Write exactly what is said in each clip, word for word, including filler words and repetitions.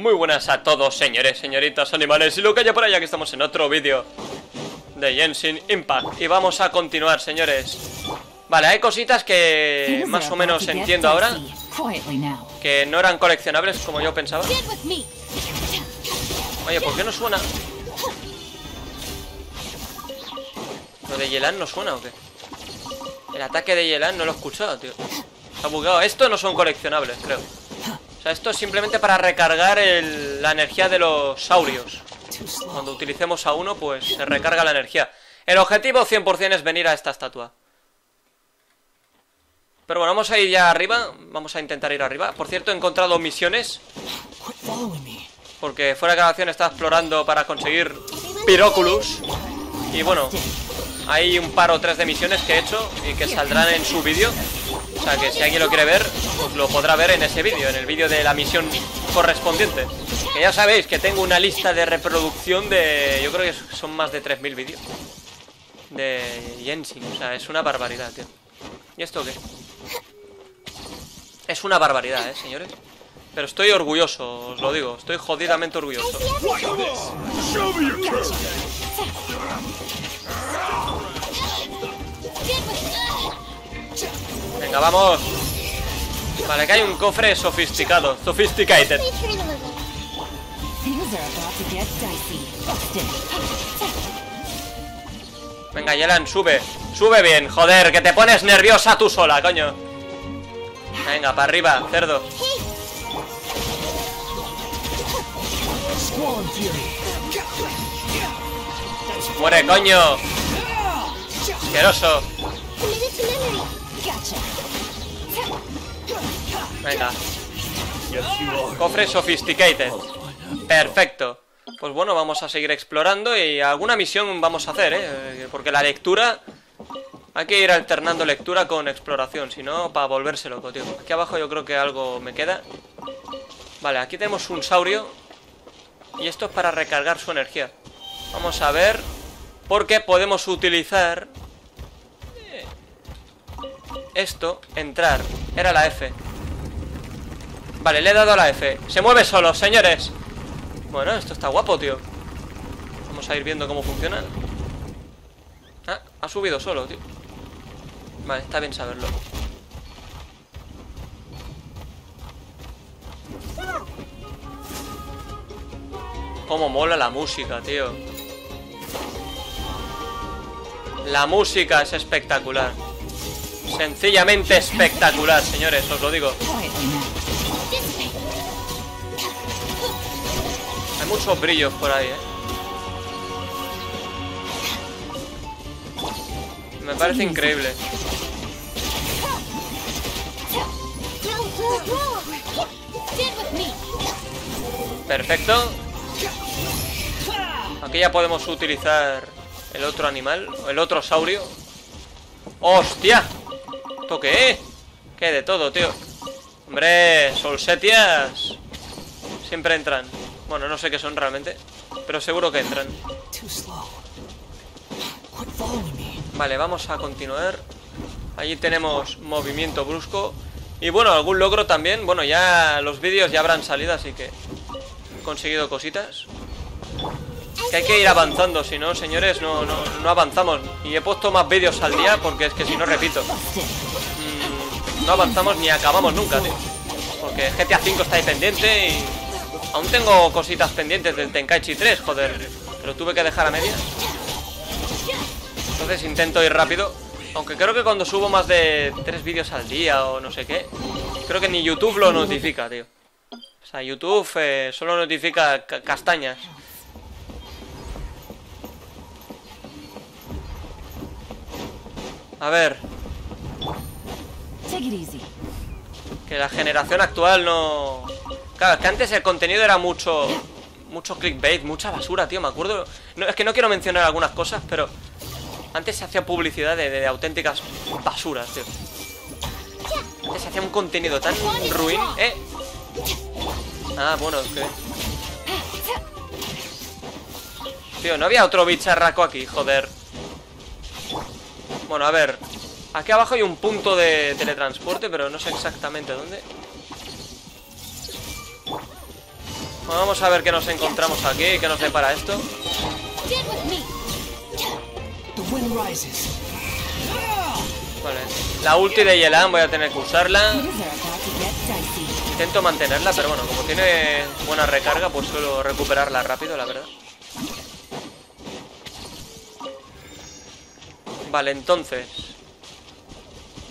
Muy buenas a todos, señores, señoritas, animales y lo que haya por allá, que estamos en otro vídeo de Genshin Impact. Y vamos a continuar, señores. Vale, hay cositas que más o menos entiendo ahora, que no eran coleccionables como yo pensaba. Oye, ¿por qué no suena? ¿Lo de Yelan no suena o qué? El ataque de Yelan no lo he escuchado, tío. Está bugado. Estos no son coleccionables, creo. O sea, esto es simplemente para recargar el, la energía de los saurios. Cuando utilicemos a uno, pues se recarga la energía. El objetivo cien por cien es venir a esta estatua. Pero bueno, vamos a ir ya arriba. Vamos a intentar ir arriba. Por cierto, he encontrado misiones, porque fuera de grabación estaba explorando para conseguir Piróculos. Y bueno, hay un par o tres de misiones que he hecho y que saldrán en su vídeo. O sea, que si alguien lo quiere ver, pues lo podrá ver en ese vídeo, en el vídeo de la misión correspondiente. Que ya sabéis que tengo una lista de reproducción de... yo creo que son más de tres mil vídeos de Genshin. O sea, es una barbaridad, tío. ¿Y esto qué? Es una barbaridad, ¿eh, señores? Pero estoy orgulloso, os lo digo. Estoy jodidamente orgulloso. Venga, vamos. Vale, que hay un cofre sofisticado. Sophisticated. Venga, Yelan, sube. Sube bien, joder, que te pones nerviosa tú sola, coño. Venga, para arriba, cerdo. Muere, coño. Asqueroso. Venga. Cofre sophisticated. Perfecto. Pues bueno, vamos a seguir explorando y alguna misión vamos a hacer, ¿eh? Porque la lectura... hay que ir alternando lectura con exploración, si no, para volverse loco, tío. Aquí abajo yo creo que algo me queda. Vale, aquí tenemos un saurio. Y esto es para recargar su energía. Vamos a ver... porque podemos utilizar... esto, entrar, era la F. Vale, le he dado a la F. Se mueve solo, señores. Bueno, esto está guapo, tío. Vamos a ir viendo cómo funciona. Ah, ha subido solo, tío. Vale, está bien saberlo. Cómo mola la música, tío. La música es espectacular. Sencillamente espectacular, señores, os lo digo. Hay muchos brillos por ahí, ¿eh? Me parece increíble. Perfecto. Aquí ya podemos utilizar el otro animal, el otro saurio. ¡Hostia! ¿Qué? ¿Qué de todo, tío? Hombre, Solsetias. Siempre entran. Bueno, no sé qué son realmente, pero seguro que entran. Vale, vamos a continuar. Allí tenemos movimiento brusco. Y bueno, algún logro también. Bueno, ya los vídeos ya habrán salido, así que he conseguido cositas. Que hay que ir avanzando, si no, señores, no, no, no avanzamos. Y he puesto más vídeos al día porque es que si no, repito, mmm, no avanzamos ni acabamos nunca, tío. Porque G T A cinco está ahí pendiente y aún tengo cositas pendientes del Tenkaichi tres, joder. Pero tuve que dejar a medias. Entonces intento ir rápido. Aunque creo que cuando subo más de tres vídeos al día o no sé qué, creo que ni YouTube lo notifica, tío. O sea, YouTube eh, solo notifica ca castañas. A ver. Que la generación actual no... claro, es que antes el contenido era mucho... mucho clickbait, mucha basura, tío, me acuerdo. No, es que no quiero mencionar algunas cosas, pero... antes se hacía publicidad de, de, de auténticas basuras, tío. Antes se hacía un contenido tan ruin, ¿eh? Ah, bueno, es que... tío, no había otro bicharraco aquí, joder. Bueno, a ver, aquí abajo hay un punto de teletransporte, pero no sé exactamente dónde. Vamos a ver qué nos encontramos aquí y qué nos depara esto. Vale. La ulti de Yelan voy a tener que usarla. Intento mantenerla, pero bueno, como tiene buena recarga, pues suelo recuperarla rápido, la verdad. Vale, entonces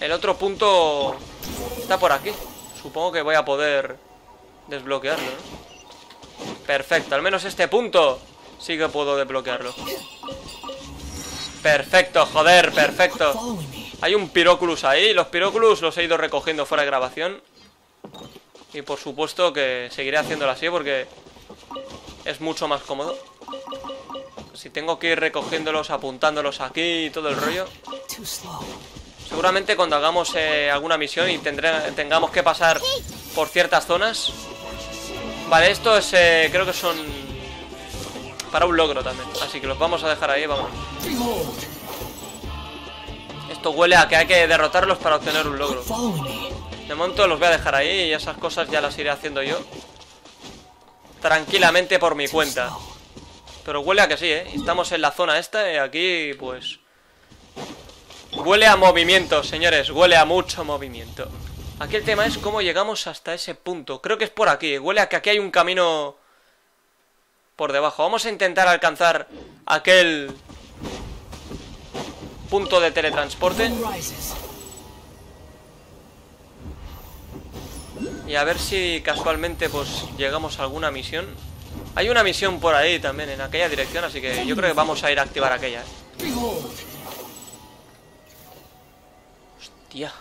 el otro punto está por aquí. Supongo que voy a poder desbloquearlo, ¿no? Perfecto, al menos este punto sí que puedo desbloquearlo. Perfecto, joder, perfecto. Hay un Piróculos ahí. Los Piróculos los he ido recogiendo fuera de grabación. Y por supuesto que seguiré haciéndolo así porque es mucho más cómodo. Si tengo que ir recogiéndolos, apuntándolos aquí y todo el rollo. Seguramente cuando hagamos eh, alguna misión y tendré, tengamos que pasar por ciertas zonas. Vale, estos eh, creo que son para un logro también. Así que los vamos a dejar ahí, vamos. Esto huele a que hay que derrotarlos para obtener un logro. De momento los voy a dejar ahí y esas cosas ya las iré haciendo yo tranquilamente por mi cuenta. Pero huele a que sí, ¿eh? Estamos en la zona esta y aquí, pues... huele a movimiento, señores. Huele a mucho movimiento. Aquí el tema es cómo llegamos hasta ese punto. Creo que es por aquí. Huele a que aquí hay un camino por debajo. Vamos a intentar alcanzar aquel punto de teletransporte. Y a ver si casualmente pues llegamos a alguna misión. Hay una misión por ahí también, en aquella dirección, así que yo creo que vamos a ir a activar aquella. Hostia.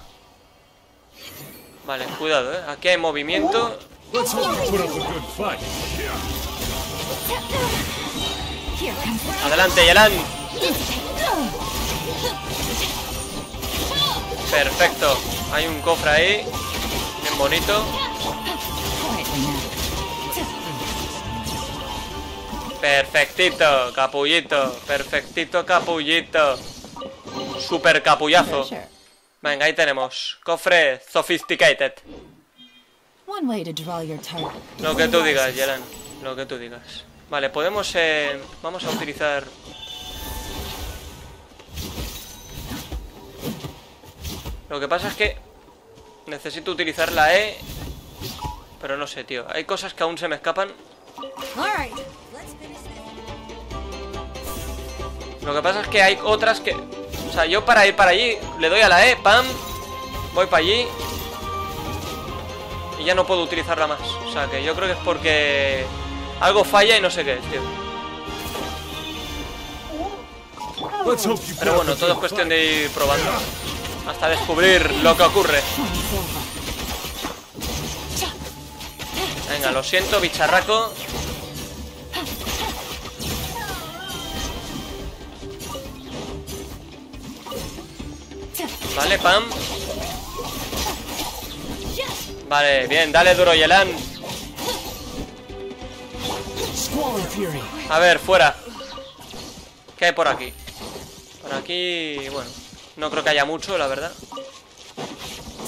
Vale, cuidado, ¿eh? Aquí hay movimiento. Adelante, Yelan. Perfecto. Hay un cofre ahí. Bien bonito. Perfectito, capullito. Perfectito, capullito. Super capullazo. Venga, ahí tenemos. Cofre sophisticated. Lo que tú digas, Yelan. Lo que tú digas. Vale, podemos... Eh, vamos a utilizar... Lo que pasa es que necesito utilizar la E. Pero no sé, tío. Hay cosas que aún se me escapan. Lo que pasa es que hay otras que... O sea, yo para ir para allí le doy a la E, pam, voy para allí y ya no puedo utilizarla más. O sea, que yo creo que es porque algo falla y no sé qué es, tío. Pero bueno, todo es cuestión de ir probando hasta descubrir lo que ocurre. Venga, lo siento, bicharraco. Vale, pam. Vale, bien, dale duro, Yelan. A ver, fuera. ¿Qué hay por aquí? Por aquí, bueno, no creo que haya mucho, la verdad.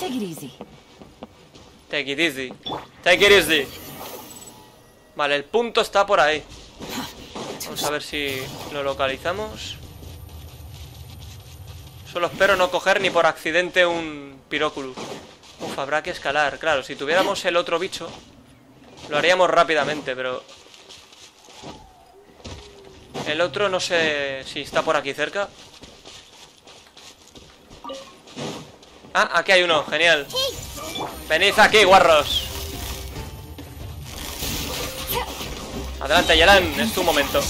Take it easy. Take it easy. Take it easy. Vale, el punto está por ahí. Vamos a ver si lo localizamos. Solo espero no coger ni por accidente un Piróculo. Uf, habrá que escalar. Claro, si tuviéramos el otro bicho, lo haríamos rápidamente, pero... el otro no sé si está por aquí cerca. Ah, aquí hay uno, genial. Venid aquí, guarros. Adelante, Yelan, es tu momento.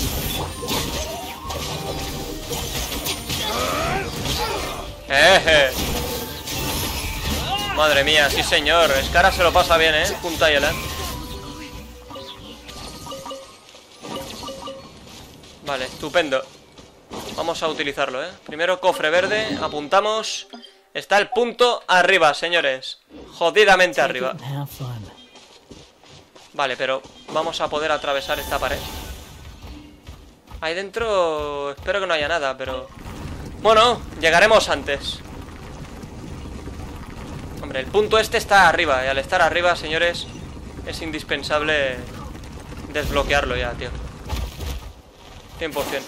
Eje. Madre mía, sí señor. Escara se lo pasa bien, eh, junto a Yelan. Vale, estupendo. Vamos a utilizarlo, eh. Primero cofre verde, apuntamos. Está el punto arriba, señores. Jodidamente arriba. Vale, pero vamos a poder atravesar esta pared. Ahí dentro espero que no haya nada, pero... bueno, llegaremos antes. Hombre, el punto este está arriba. Y al estar arriba, señores, es indispensable desbloquearlo ya, tío. cien por cien.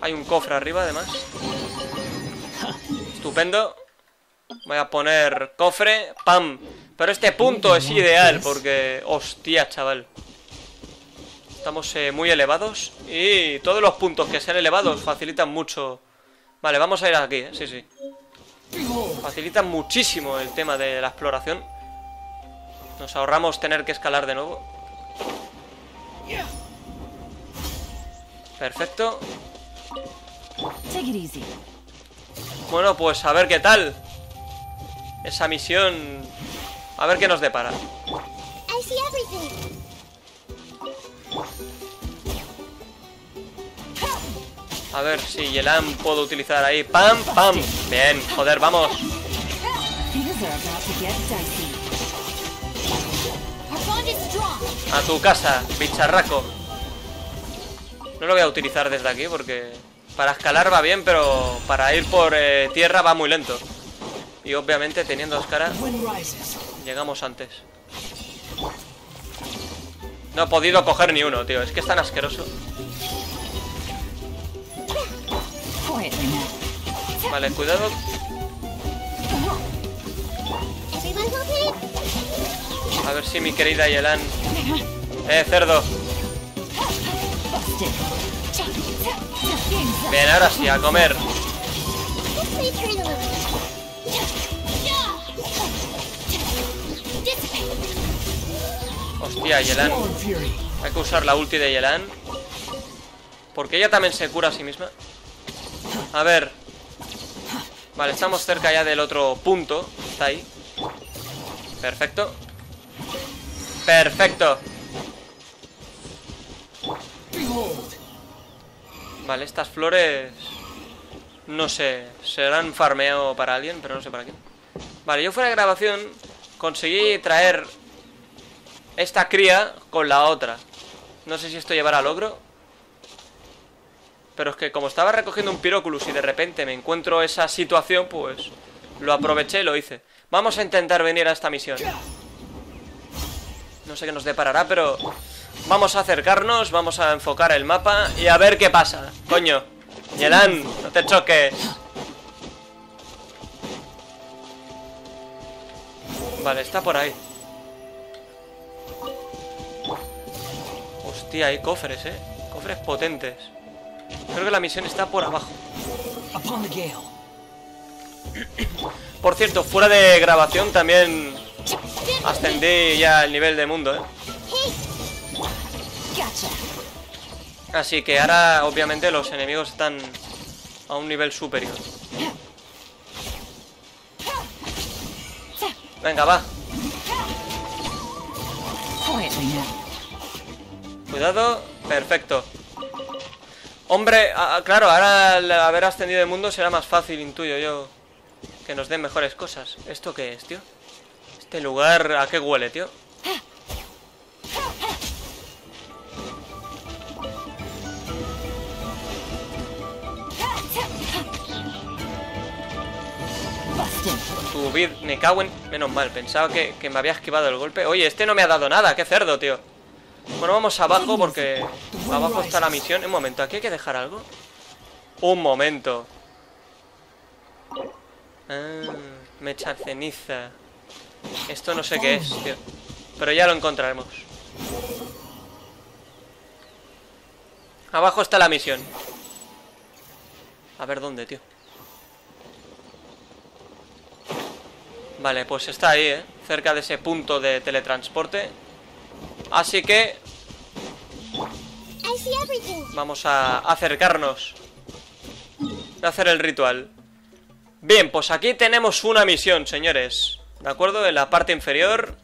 Hay un cofre arriba, además. Estupendo. Voy a poner cofre. ¡Pam! Pero este punto es ideal porque... ¡Hostia, chaval! Estamos eh, muy elevados. Y todos los puntos que sean elevados facilitan mucho. Vale, vamos a ir aquí, ¿eh? Sí, sí. Facilitan muchísimo el tema de la exploración. Nos ahorramos tener que escalar de nuevo. Perfecto. Bueno, pues a ver qué tal esa misión. A ver qué nos depara. A ver si Yelan puedo utilizar ahí. ¡Pam, pam! Bien, joder, vamos. A tu casa, bicharraco. No lo voy a utilizar desde aquí porque para escalar va bien, pero para ir por eh, tierra va muy lento. Y obviamente teniendo Escara llegamos antes. No he podido coger ni uno, tío. Es que es tan asqueroso. Vale, cuidado. A ver si mi querida Yelan... Eh, cerdo. Bien, ahora sí, a comer. Hostia, Yelan. Hay que usar la ulti de Yelan. Porque ella también se cura a sí misma. A ver. Vale, estamos cerca ya del otro punto. Está ahí. Perfecto. Perfecto. Vale, estas flores... No sé, serán farmeo para alguien, pero no sé para quién. Vale, yo fuera de grabación conseguí traer esta cría con la otra. No sé si esto llevará al ogro. Pero es que como estaba recogiendo un Piróculos y de repente me encuentro esa situación, pues lo aproveché y lo hice. Vamos a intentar venir a esta misión. No sé qué nos deparará, pero vamos a acercarnos, vamos a enfocar el mapa y a ver qué pasa. Coño, Yelan, no te choques. Vale, está por ahí. Hostia, hay cofres, eh. Cofres potentes. Creo que la misión está por abajo. Por cierto, fuera de grabación también ascendí ya el nivel de mundo, ¿eh? Así que ahora, obviamente, los enemigos están a un nivel superior. Venga, va. Cuidado. Perfecto. Hombre, a, a, claro, ahora al haber ascendido el mundo será más fácil, intuyo yo, que nos den mejores cosas. ¿Esto qué es, tío? Este lugar, ¿a qué huele, tío? Tu vid, me cago en... Menos mal, pensaba que, que me había esquivado el golpe. Oye, este no me ha dado nada, qué cerdo, tío. Bueno, vamos abajo porque abajo está la misión. Un momento, ¿aquí hay que dejar algo? Un momento. Ah, mecha ceniza. Esto no sé qué es, tío. Pero ya lo encontraremos. Abajo está la misión. A ver dónde, tío. Vale, pues está ahí, ¿eh? Cerca de ese punto de teletransporte. Así que vamos a acercarnos a hacer el ritual. Bien, pues aquí tenemos una misión, señores. ¿De acuerdo? En la parte inferior.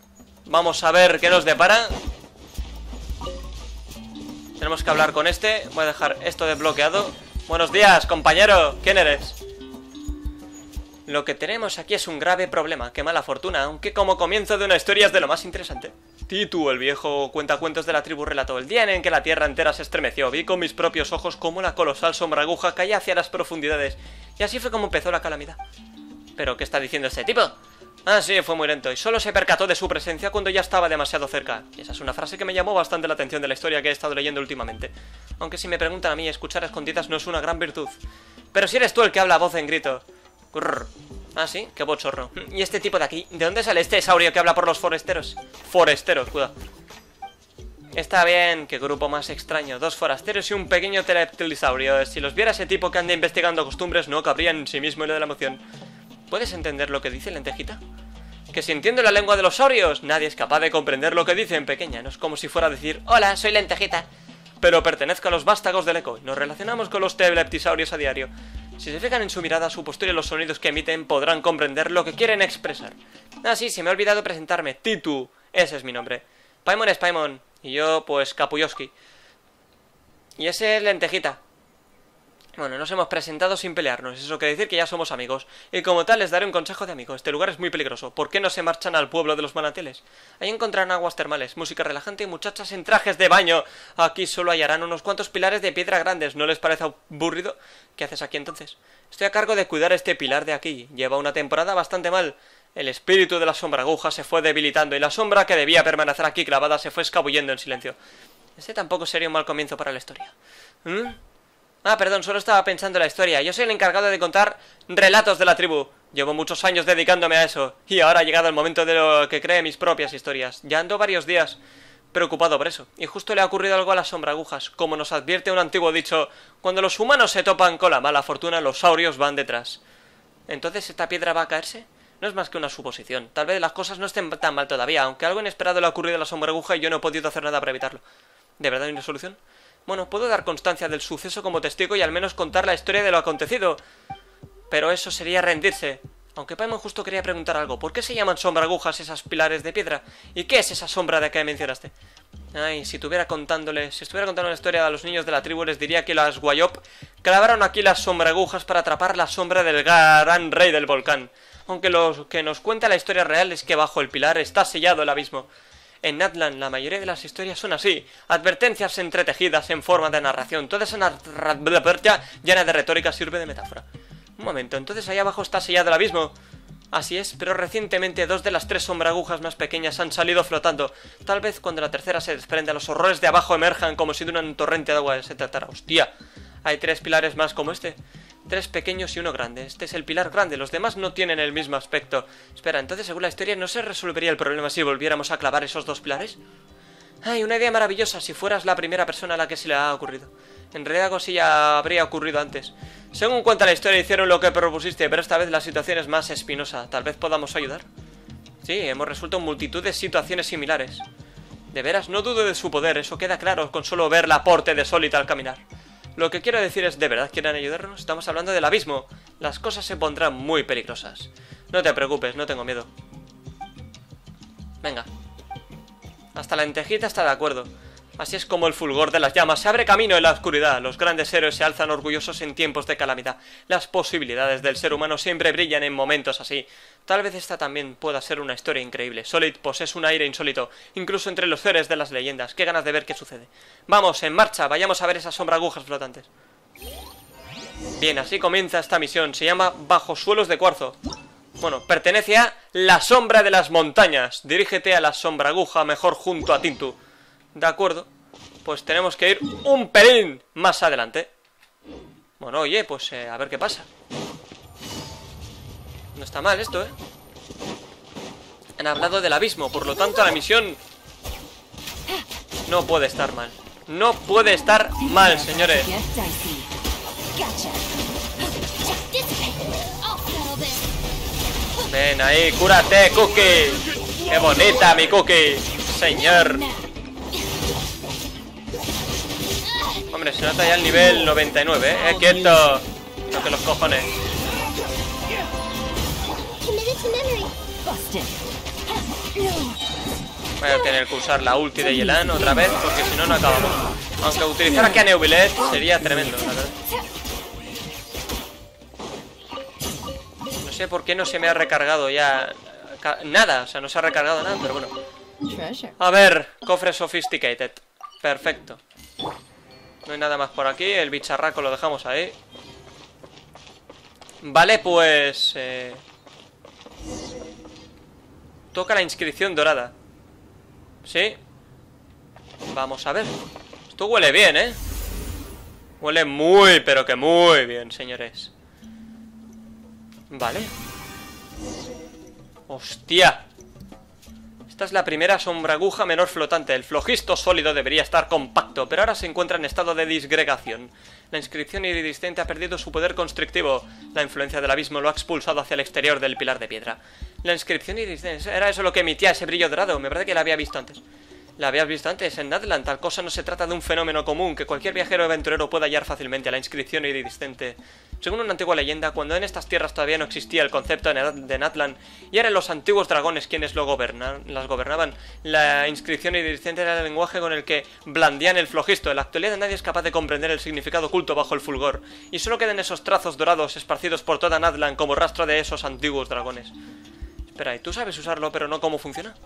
Vamos a ver qué nos depara. Tenemos que hablar con este. Voy a dejar esto desbloqueado. Buenos días, compañero. ¿Quién eres? Lo que tenemos aquí es un grave problema. Qué mala fortuna, aunque como comienzo de una historia es de lo más interesante. Titu, el viejo cuentacuentos de la tribu, relató el día en que la tierra entera se estremeció. Vi con mis propios ojos cómo la colosal sombra aguja caía hacia las profundidades. Y así fue como empezó la calamidad. ¿Pero qué está diciendo este tipo? Ah, sí, fue muy lento y solo se percató de su presencia cuando ya estaba demasiado cerca. Y esa es una frase que me llamó bastante la atención de la historia que he estado leyendo últimamente. Aunque si me preguntan a mí, escuchar a escondidas no es una gran virtud. Pero si eres tú el que habla a voz en grito. Grrr. Ah, sí, qué bochorno. ¿Y este tipo de aquí? ¿De dónde sale este saurio que habla por los foresteros? Foresteros, cuidado. Está bien, qué grupo más extraño. Dos forasteros y un pequeño teleptilisaurio. Si los viera ese tipo que anda investigando costumbres, no cabría en sí mismo el de la emoción. ¿Puedes entender lo que dice, Lentejita? Que si entiendo la lengua de los saurios, nadie es capaz de comprender lo que dicen, pequeña. No es como si fuera a decir, hola, soy Lentejita. Pero pertenezco a los vástagos del eco. Nos relacionamos con los teleptisaurios a diario. Si se fijan en su mirada, su postura y los sonidos que emiten, podrán comprender lo que quieren expresar. Ah, sí, se me ha olvidado presentarme. Titu, ese es mi nombre. Paimon es Paimon. Y yo, pues, Kapuyoski. Y ese es Lentejita. Bueno, nos hemos presentado sin pelearnos, eso quiere decir que ya somos amigos. Y como tal les daré un consejo de amigo, este lugar es muy peligroso. ¿Por qué no se marchan al pueblo de los manantiales? Ahí encontrarán aguas termales, música relajante y muchachas en trajes de baño. Aquí solo hallarán unos cuantos pilares de piedra grandes, ¿no les parece aburrido? ¿Qué haces aquí entonces? Estoy a cargo de cuidar este pilar de aquí, lleva una temporada bastante mal. El espíritu de la sombra aguja se fue debilitando y la sombra que debía permanecer aquí clavada se fue escabullendo en silencio. Este tampoco sería un mal comienzo para la historia. ¿Mm? Ah, perdón, solo estaba pensando en la historia. Yo soy el encargado de contar relatos de la tribu. Llevo muchos años dedicándome a eso. Y ahora ha llegado el momento de lo que cree mis propias historias. Ya ando varios días preocupado por eso. Y justo le ha ocurrido algo a las sombra agujas. Como nos advierte un antiguo dicho, cuando los humanos se topan con la mala fortuna, los saurios van detrás. ¿Entonces esta piedra va a caerse? No es más que una suposición. Tal vez las cosas no estén tan mal todavía, aunque algo inesperado le ha ocurrido a la sombra aguja y yo no he podido hacer nada para evitarlo. ¿De verdad hay una solución? Bueno, puedo dar constancia del suceso como testigo y al menos contar la historia de lo acontecido. Pero eso sería rendirse. Aunque Paimon justo quería preguntar algo. ¿Por qué se llaman sombra agujas esas pilares de piedra? ¿Y qué es esa sombra de que mencionaste? Ay, si tuviera contándoles, si estuviera contando la historia a los niños de la tribu, les diría que las Wyop clavaron aquí las sombra agujas para atrapar la sombra del gran rey del volcán. Aunque lo que nos cuenta la historia real es que bajo el pilar está sellado el abismo. En Natlan la mayoría de las historias son así, advertencias entretejidas en forma de narración. Toda esa narración llena de retórica sirve de metáfora. Un momento, entonces ahí abajo está sellado el abismo. Así es, pero recientemente dos de las tres sombra agujas más pequeñas han salido flotando. Tal vez cuando la tercera se desprenda, los horrores de abajo emerjan como si de un torrente de agua se tratara. ¡Hostia! Hay tres pilares más como este. Tres pequeños y uno grande. Este es el pilar grande, los demás no tienen el mismo aspecto. Espera, entonces según la historia ¿no se resolvería el problema si volviéramos a clavar esos dos pilares? Ay, una idea maravillosa si fueras la primera persona a la que se le ha ocurrido. En realidad algo así ya habría ocurrido antes. Según cuenta la historia hicieron lo que propusiste, pero esta vez la situación es más espinosa. Tal vez podamos ayudar. Sí, hemos resuelto multitud de situaciones similares. De veras, no dudo de su poder, eso queda claro con solo ver la aporte de Solita al caminar. Lo que quiero decir es, ¿de verdad quieren ayudarnos? Estamos hablando del abismo. Las cosas se pondrán muy peligrosas. No te preocupes, no tengo miedo. Venga. Hasta la Lentejita está de acuerdo. Así es como el fulgor de las llamas se abre camino en la oscuridad. Los grandes héroes se alzan orgullosos en tiempos de calamidad. Las posibilidades del ser humano siempre brillan en momentos así. Tal vez esta también pueda ser una historia increíble. Solid posee un aire insólito, incluso entre los seres de las leyendas. Qué ganas de ver qué sucede. Vamos, en marcha, vayamos a ver esas sombra agujas flotantes. Bien, así comienza esta misión. Se llama Bajos suelos de Cuarzo. Bueno, pertenece a La sombra de las montañas. Dirígete a la sombra aguja, mejor junto a Tintu. De acuerdo, pues tenemos que ir un pelín más adelante. Bueno, oye, pues eh, a ver qué pasa. No está mal esto, ¿eh? Han hablado del abismo, por lo tanto la misión no puede estar mal. No puede estar mal, señores. Ven ahí, cúrate, Kuki. Qué bonita mi Kuki, señor. Hombre, se nota ya el nivel noventa y nueve, ¿eh? eh ¡Quieto! No, que los cojones. Voy a tener que usar la ulti de Yelan otra vez, porque si no, no acabamos. Aunque utilizar aquí a Neuvillette sería tremendo, la verdad. No sé por qué no se me ha recargado ya nada, o sea, no se ha recargado nada, pero bueno. A ver, cofre sophisticated. Perfecto. No hay nada más por aquí, el bicharraco lo dejamos ahí. Vale, pues... Eh... Toca la inscripción dorada. ¿Sí? Vamos a ver. Esto huele bien, ¿eh? Huele muy, pero que muy bien, señores. Vale. ¡Hostia! Esta es la primera sombra aguja menor flotante. El flojisto sólido debería estar compacto, pero ahora se encuentra en estado de disgregación. La inscripción iridiscente ha perdido su poder constrictivo. La influencia del abismo lo ha expulsado hacia el exterior del pilar de piedra. La inscripción iridiscente... ¿Era eso lo que emitía ese brillo dorado? Me parece que la había visto antes. La habías visto antes, en Natlan. Tal cosa no se trata de un fenómeno común que cualquier viajero aventurero pueda hallar fácilmente. La inscripción iridiscente. Según una antigua leyenda, cuando en estas tierras todavía no existía el concepto de Natlan y eran los antiguos dragones quienes lo gobernan, las gobernaban, la inscripción iridiscente era el lenguaje con el que blandían el flojisto. En la actualidad nadie es capaz de comprender el significado oculto bajo el fulgor, y solo quedan esos trazos dorados esparcidos por toda Natlan como rastro de esos antiguos dragones. Espera, ¿y tú sabes usarlo pero no cómo funciona?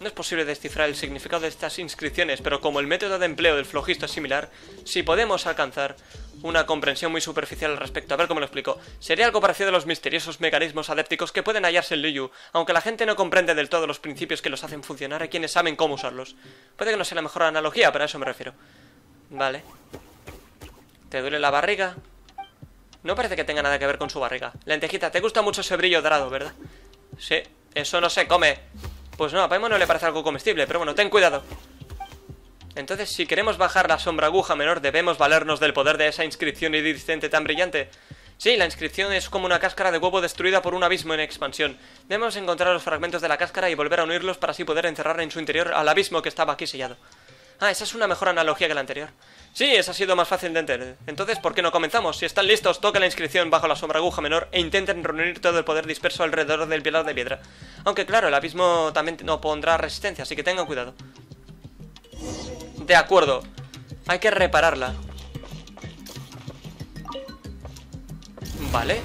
No es posible descifrar el significado de estas inscripciones, pero como el método de empleo del flojisto es similar, si podemos alcanzar una comprensión muy superficial al respecto. A ver cómo lo explico. Sería algo parecido a los misteriosos mecanismos adépticos que pueden hallarse en Liu, aunque la gente no comprende del todo los principios que los hacen funcionar, a quienes saben cómo usarlos. Puede que no sea la mejor analogía, pero a eso me refiero. Vale. ¿Te duele la barriga? No parece que tenga nada que ver con su barriga. Lentejita, te gusta mucho ese brillo dorado, ¿verdad? Sí, eso no se come. Pues no, a Paimon no le parece algo comestible, pero bueno, ten cuidado. Entonces, si queremos bajar la sombra aguja menor, debemos valernos del poder de esa inscripción iridiscente tan brillante. Sí, la inscripción es como una cáscara de huevo destruida por un abismo en expansión. Debemos encontrar los fragmentos de la cáscara y volver a unirlos para así poder encerrar en su interior al abismo que estaba aquí sellado. Ah, esa es una mejor analogía que la anterior. Sí, esa ha sido más fácil de entender. Entonces, ¿por qué no comenzamos? Si están listos, toquen la inscripción bajo la sombra aguja menor e intenten reunir todo el poder disperso alrededor del pilar de piedra. Aunque claro, el abismo también no pondrá resistencia, así que tengan cuidado. De acuerdo. Hay que repararla. Vale.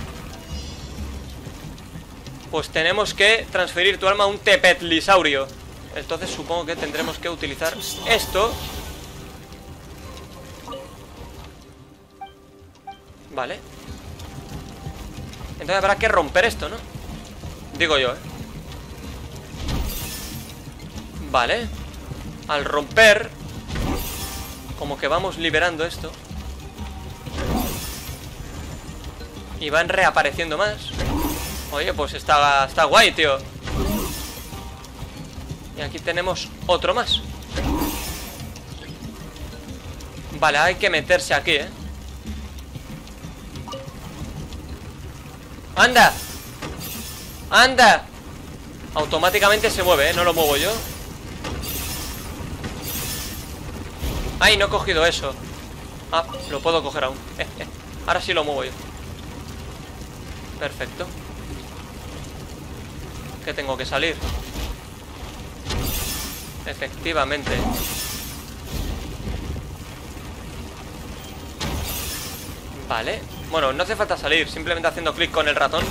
Pues tenemos que transferir tu alma a un teleptilisaurio. Entonces supongo que tendremos que utilizar esto. Vale. Entonces habrá que romper esto, ¿no? Digo yo, ¿eh? Vale. Al romper, como que vamos liberando esto y van reapareciendo más. Oye, pues está, está guay, tío. Y aquí tenemos otro más. Vale, hay que meterse aquí, ¿eh? ¡Anda! ¡Anda! Automáticamente se mueve, ¿eh? No lo muevo yo. ¡Ay, no he cogido eso! Ah, lo puedo coger aún. Eh, eh. Ahora sí lo muevo yo. Perfecto. Que tengo que salir. Efectivamente. Vale. Bueno, no hace falta salir, simplemente haciendo clic con el ratón.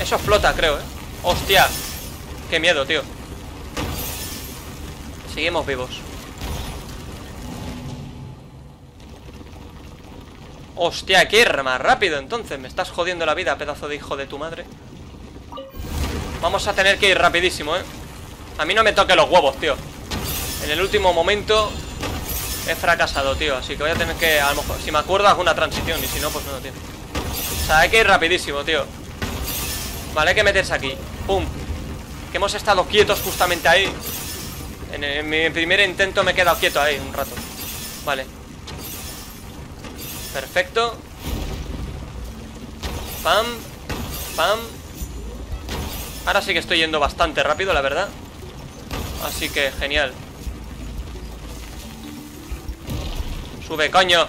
Eso flota, creo, ¿eh? ¡Hostia! ¡Qué miedo, tío! Seguimos vivos. ¡Hostia! Hay que ir más rápido, entonces. Me estás jodiendo la vida, pedazo de hijo de tu madre. Vamos a tener que ir rapidísimo, ¿eh? A mí no me toquen los huevos, tío. En el último momento he fracasado, tío. Así que voy a tener que, a lo mejor, si me acuerdo, hago una transición. Y si no, pues no, tío. O sea, hay que ir rapidísimo, tío. Vale, hay que meterse aquí. Pum. Que hemos estado quietos justamente ahí. En, el, en mi primer intento me he quedado quieto ahí un rato. Vale. Perfecto. Pam. Pam. Ahora sí que estoy yendo bastante rápido, la verdad. Así que genial. Sube, coño.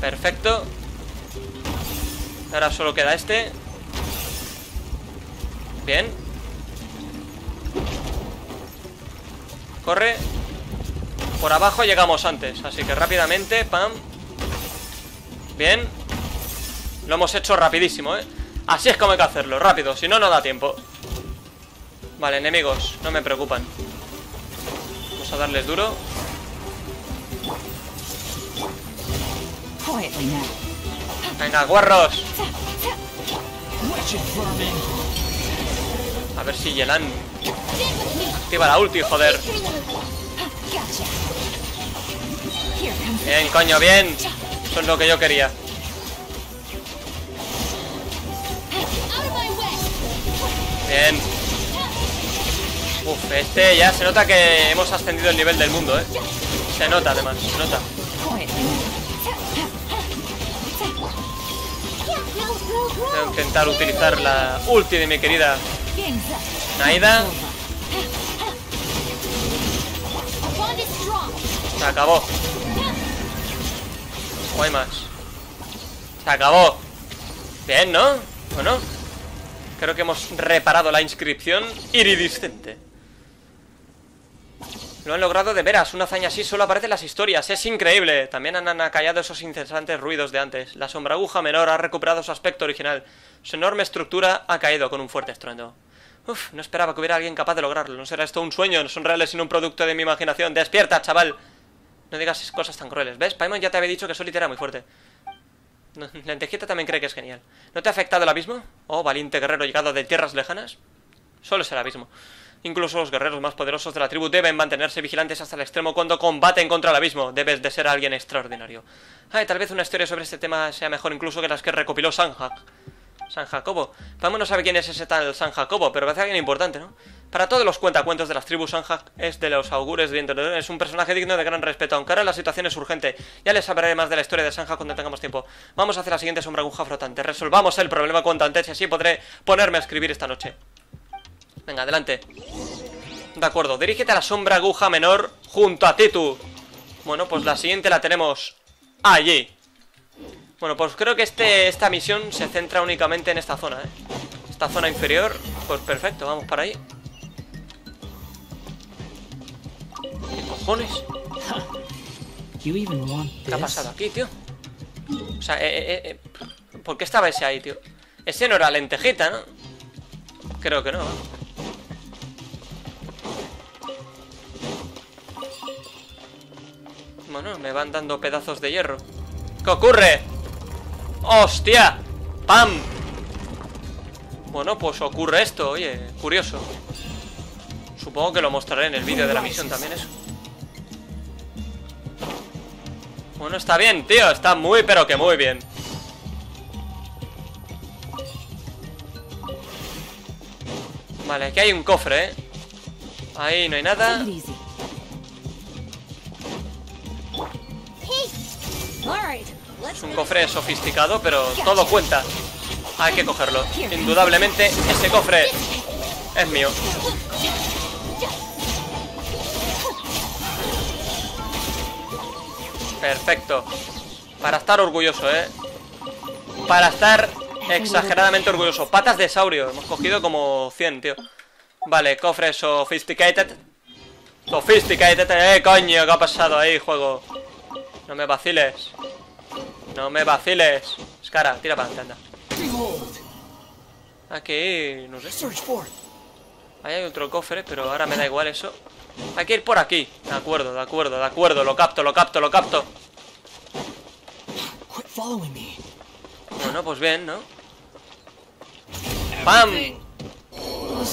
Perfecto. Ahora solo queda este. Bien. Corre. Por abajo llegamos antes, así que rápidamente. Pam. Bien. Lo hemos hecho rapidísimo, eh. Así es como hay que hacerlo, rápido, si no, no da tiempo. Vale, enemigos, no me preocupan. Vamos a darles duro. Venga, guarros. A ver si Yelan activa la ulti, joder. Bien, coño, bien. Eso es lo que yo quería. Bien. Uf, este ya se nota que hemos ascendido el nivel del mundo, eh. Se nota, además, se nota. Voy a intentar utilizar la ulti de mi querida Naida. Se acabó. No hay más. Se acabó. Bien, ¿no? Bueno, creo que hemos reparado la inscripción iridiscente. Lo han logrado de veras. Una hazaña así solo aparece en las historias. Es increíble. También han acallado esos incesantes ruidos de antes. La sombra aguja menor ha recuperado su aspecto original. Su enorme estructura ha caído con un fuerte estruendo. Uf, no esperaba que hubiera alguien capaz de lograrlo. ¿No será esto un sueño? No son reales sino un producto de mi imaginación. ¡Despierta, chaval! No digas cosas tan crueles. ¿Ves? Paimon ya te había dicho que Solsetias era muy fuerte. Lentejita también cree que es genial. ¿No te ha afectado el abismo? Oh, valiente guerrero llegado de tierras lejanas. Solo es el abismo. Incluso los guerreros más poderosos de la tribu deben mantenerse vigilantes hasta el extremo cuando combaten contra el abismo. Debes de ser alguien extraordinario. Ay, tal vez una historia sobre este tema sea mejor incluso que las que recopiló Sanjak. San Jacobo. Paimon no sabe quién es ese tal San Jacobo, pero parece alguien importante, ¿no? Para todos los cuentacuentos de las tribus, Sanjak es de los augures de Internet. Es un personaje digno de gran respeto, aunque ahora la situación es urgente. Ya les hablaré más de la historia de Sanjak cuando tengamos tiempo. Vamos a hacer la siguiente sombra aguja flotante. Resolvamos el problema cuanto antes y así podré ponerme a escribir esta noche. Venga, adelante. De acuerdo, dirígete a la sombra aguja menor junto a Titu. Bueno, pues la siguiente la tenemos allí. Bueno, pues creo que este, esta misión se centra únicamente en esta zona, ¿eh? Esta zona inferior, pues perfecto, vamos para ahí. ¿Qué cojones? ¿Qué ha pasado aquí, tío? O sea, eh, eh, eh, ¿por qué estaba ese ahí, tío? Ese no era Lentejita, ¿no? Creo que no, ¿eh? Bueno, me van dando pedazos de hierro. ¿Qué ocurre? ¡Hostia! ¡Pam! Bueno, pues ocurre esto, oye, curioso. Supongo que lo mostraré en el vídeo de la misión también eso. Bueno, está bien, tío, está muy pero que muy bien. Vale, aquí hay un cofre, ¿eh? Ahí no hay nada. Es un cofre sofisticado, pero todo cuenta. Hay que cogerlo. Indudablemente, ese cofre es mío. Perfecto. Para estar orgulloso, ¿eh? Para estar exageradamente orgulloso. Patas de saurio. Hemos cogido como cien, tío. Vale, cofre sophisticated. Sophisticated, eh, coño, ¿qué ha pasado ahí, juego? No me vaciles. No me vaciles. Escara, tira para adelante, anda. Aquí, no sé. Ahí hay otro cofre, pero ahora me da igual eso. Hay que ir por aquí. De acuerdo, de acuerdo, de acuerdo. Lo capto, lo capto, lo capto. Bueno, pues bien, ¿no? ¡Pam!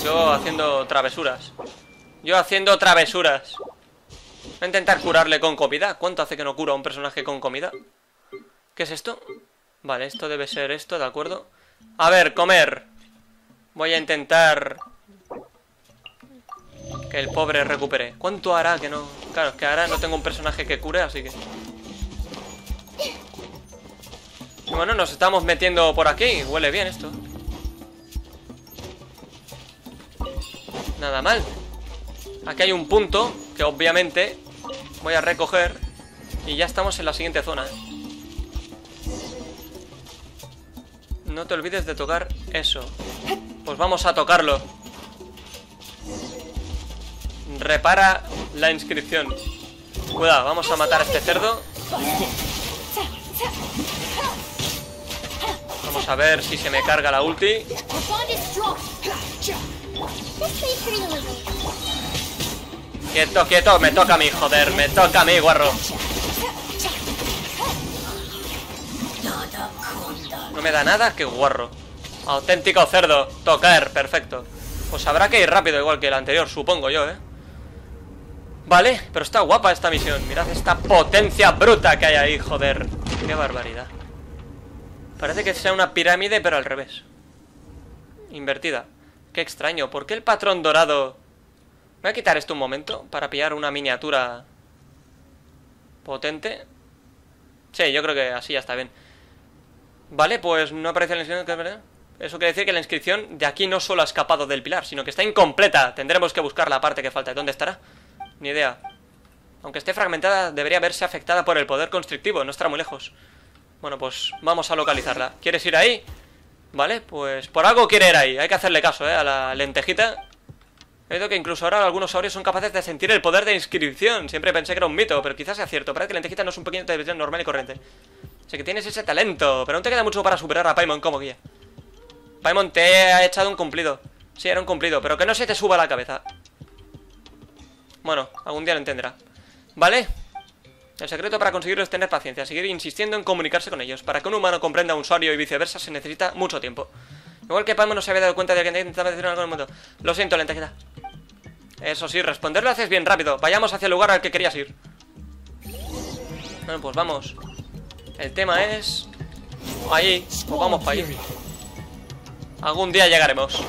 Yo haciendo travesuras. Yo haciendo travesuras. Voy a intentar curarle con comida. ¿Cuánto hace que no cura a un personaje con comida? ¿Qué es esto? Vale, esto debe ser esto, ¿de acuerdo? A ver, comer. Voy a intentar que el pobre recupere. ¿Cuánto hará que no...? Claro, es que ahora no tengo un personaje que cure, así que... Bueno, nos estamos metiendo por aquí. Huele bien esto. Nada mal. Aquí hay un punto que obviamente... voy a recoger y ya estamos en la siguiente zona. No te olvides de tocar eso. Pues vamos a tocarlo. Repara la inscripción. Cuidado, vamos a matar a este cerdo. Vamos a ver si se me carga la ulti. Quieto, quieto, me toca a mí, joder. Me toca a mí, guarro. No me da nada, qué guarro. Auténtico cerdo. Tocar, perfecto. Pues habrá que ir rápido igual que el anterior, supongo yo, ¿eh? Vale, pero está guapa esta misión. Mirad esta potencia bruta que hay ahí, joder. Qué barbaridad. Parece que sea una pirámide, pero al revés. Invertida. Qué extraño. ¿Por qué el patrón dorado...? Me voy a quitar esto un momento para pillar una miniatura potente. Sí, yo creo que así ya está bien. Vale, pues no aparece la inscripción. Eso quiere decir que la inscripción de aquí no solo ha escapado del pilar, sino que está incompleta. Tendremos que buscar la parte que falta. ¿Dónde estará? Ni idea. Aunque esté fragmentada, debería verse afectada por el poder constrictivo. No estará muy lejos. Bueno, pues vamos a localizarla. ¿Quieres ir ahí? Vale, pues por algo quiere ir ahí. Hay que hacerle caso, ¿eh? A la lentejita. He oído que incluso ahora algunos saurios son capaces de sentir el poder de inscripción. Siempre pensé que era un mito, pero quizás sea cierto. Parece que lentejita no es un pequeño televisión normal y corriente. Sé que tienes ese talento, pero aún te queda mucho para superar a Paimon como guía. Paimon, te ha echado un cumplido. Sí, era un cumplido, pero que no se te suba la cabeza. Bueno, algún día lo entenderá. Vale. El secreto para conseguirlo es tener paciencia, seguir insistiendo en comunicarse con ellos. Para que un humano comprenda a un usuario y viceversa se necesita mucho tiempo. Igual que Paimon no se había dado cuenta de que intentaba decir algo en el mundo. Lo siento, lentejita. Eso sí, responderlo haces bien rápido. Vayamos hacia el lugar al que querías ir. Bueno, pues vamos. El tema es... ahí, pues vamos para ahí. Algún día llegaremos.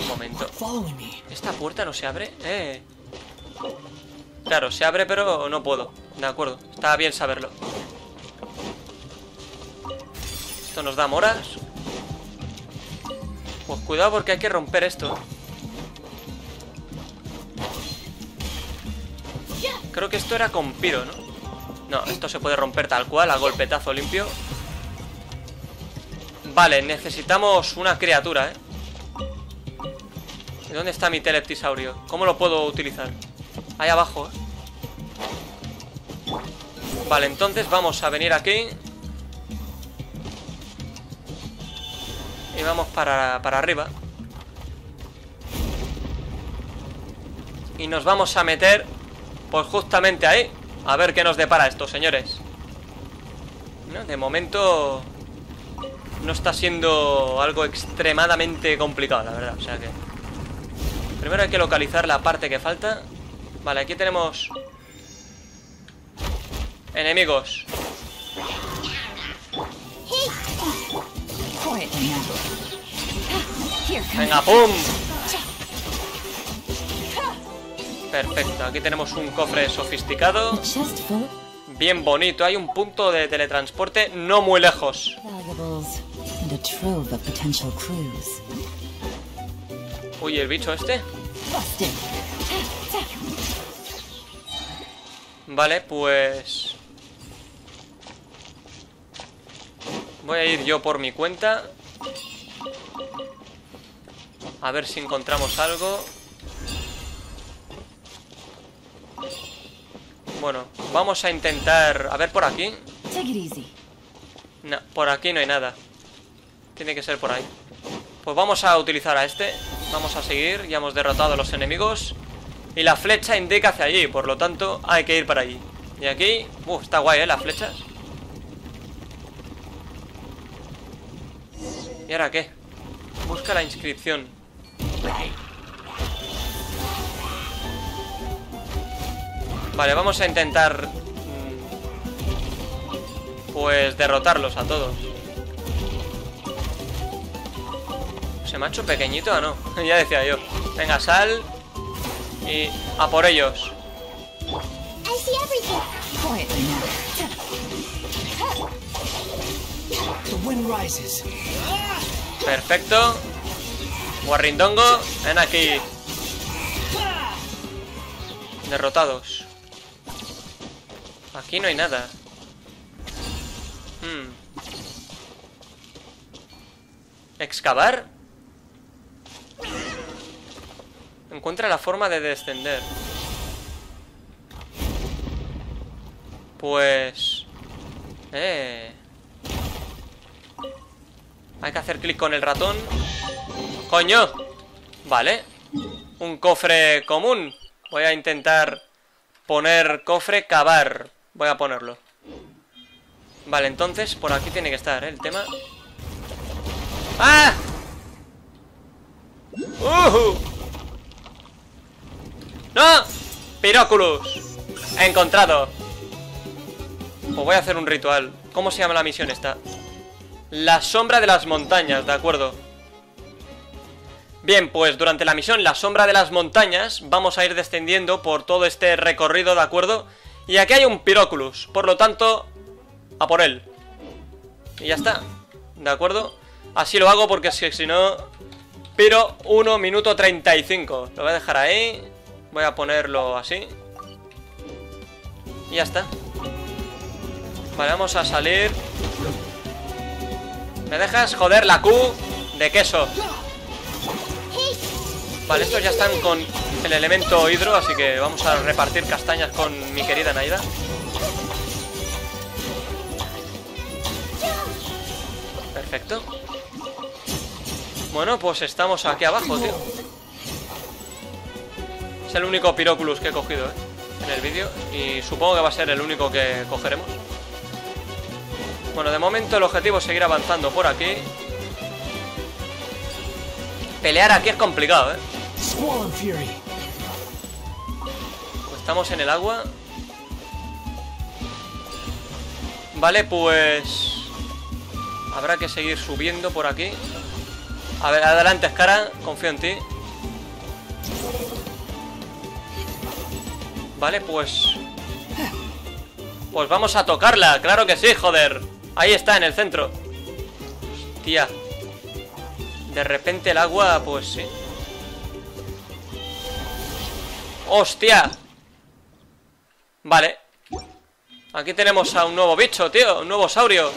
Un momento. ¿Esta puerta no se abre? Eh... Claro, se abre pero no puedo. De acuerdo, está bien saberlo. Esto nos da moras. Pues cuidado porque hay que romper esto. Creo que esto era con piro, ¿no? No, esto se puede romper tal cual, a golpetazo limpio. Vale, necesitamos una criatura, ¿eh? ¿Dónde está mi teleptisaurio? ¿Cómo lo puedo utilizar? Ahí abajo, ¿eh? Vale, entonces vamos a venir aquí. Y vamos para, para arriba. Y nos vamos a meter pues justamente ahí. A ver qué nos depara esto, señores. No, de momento no está siendo algo extremadamente complicado, la verdad. O sea que primero hay que localizar la parte que falta. Vale, aquí tenemos enemigos. Venga, pum. Perfecto, aquí tenemos un cofre sofisticado. Bien bonito, hay un punto de teletransporte no muy lejos. Uy, el bicho este. Vale, pues... voy a ir yo por mi cuenta. A ver si encontramos algo. Bueno, vamos a intentar... a ver por aquí. No, por aquí no hay nada. Tiene que ser por ahí. Pues vamos a utilizar a este. Vamos a seguir, ya hemos derrotado a los enemigos. Y la flecha indica hacia allí, por lo tanto hay que ir para allí. Y aquí... Uh, está guay, ¿eh? Las flechas. ¿Y ahora qué? Busca la inscripción. Vale, vamos a intentar... pues derrotarlos a todos. ¿Se me ha hecho pequeñito o no? Ya decía yo. Venga, sal. Y a por ellos. Perfecto. Guarrindongo, ven aquí. Derrotados. Aquí no hay nada. hmm. ¿Excavar? Encuentra la forma de descender. Pues... Eh... hay que hacer clic con el ratón. ¡Coño! Vale. Un cofre común. Voy a intentar poner cofre, cavar. Voy a ponerlo. Vale, entonces por aquí tiene que estar, ¿eh? El tema. ¡Ah! ¡Uh! ¡No! ¡Piróculos! He encontrado. Pues voy a hacer un ritual. ¿Cómo se llama la misión esta? La sombra de las montañas, de acuerdo. Bien, pues durante la misión La sombra de las montañas vamos a ir descendiendo por todo este recorrido, de acuerdo. Y aquí hay un Piróculos, por lo tanto, a por él. Y ya está, de acuerdo. Así lo hago porque si no... Piro uno minuto treinta y cinco. Lo voy a dejar ahí. Voy a ponerlo así. Y ya está. Vale, vamos a salir. ¿Me dejas joder la Q de queso? Vale, estos ya están con el elemento hidro, así que vamos a repartir castañas con mi querida Naida. Perfecto. Bueno, pues estamos aquí abajo, tío. Es el único Piróculos que he cogido, ¿eh? En el vídeo. Y supongo que va a ser el único que cogeremos. Bueno, de momento el objetivo es seguir avanzando por aquí. Pelear aquí es complicado, ¿eh? Pues estamos en el agua. Vale, pues... habrá que seguir subiendo por aquí. A ver, adelante, Escara. Confío en ti. Vale, pues... pues vamos a tocarla. Claro que sí, joder. Ahí está, en el centro. Hostia. De repente el agua, pues sí. ¡Hostia! Vale. Aquí tenemos a un nuevo bicho, tío. Un nuevo saurio.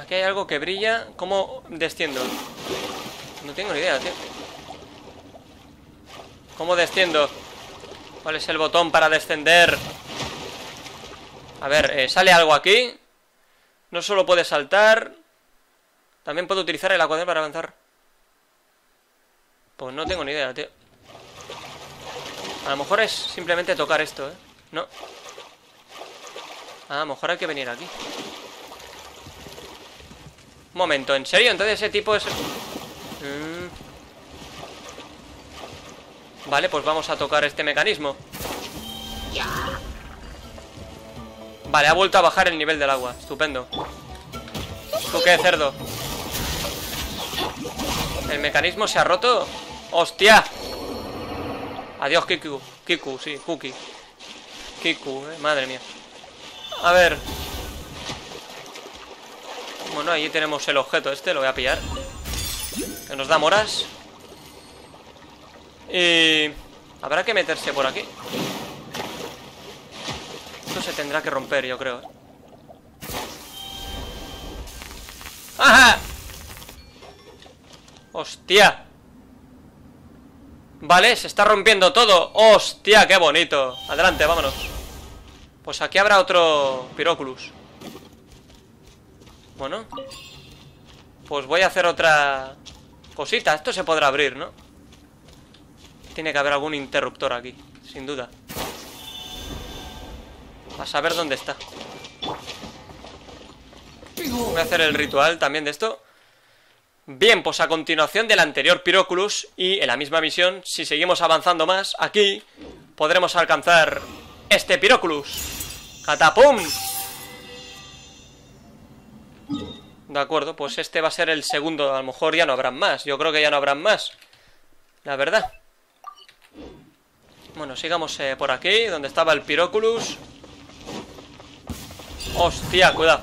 Aquí hay algo que brilla. ¿Cómo desciendo? No tengo ni idea, tío. ¿Cómo desciendo? ¿Cuál es el botón para descender? A ver, eh, sale algo aquí. No solo puede saltar. También puedo utilizar el acuadrón para avanzar. Pues no tengo ni idea, tío. A lo mejor es simplemente tocar esto, ¿eh? No. A lo mejor hay que venir aquí. Momento, ¿en serio? Entonces ese tipo es... Mm. Vale, pues vamos a tocar este mecanismo. Vale, ha vuelto a bajar el nivel del agua. Estupendo. ¿Tú qué, cerdo? ¿El mecanismo se ha roto? ¡Hostia! Adiós, Kiku. Kiku, sí, Kuki. Kiku, eh, madre mía. A ver... bueno, ahí tenemos el objeto este, lo voy a pillar. Que nos da moras. Y... habrá que meterse por aquí. Esto se tendrá que romper, yo creo. ¡Ajá! ¡Hostia! Vale, se está rompiendo todo. ¡Hostia, qué bonito! Adelante, vámonos. Pues aquí habrá otro Piróculos. Bueno, pues voy a hacer otra cosita. Esto se podrá abrir, ¿no? Tiene que haber algún interruptor aquí, sin duda. A saber dónde está. Voy a hacer el ritual también de esto. Bien, pues a continuación del anterior Piróculos y en la misma misión, si seguimos avanzando más, aquí podremos alcanzar este Piróculos. ¡Catapum! De acuerdo, pues este va a ser el segundo. A lo mejor ya no habrán más, yo creo que ya no habrán más, la verdad. Bueno, sigamos eh, por aquí, donde estaba el Piróculos. Hostia, cuidado.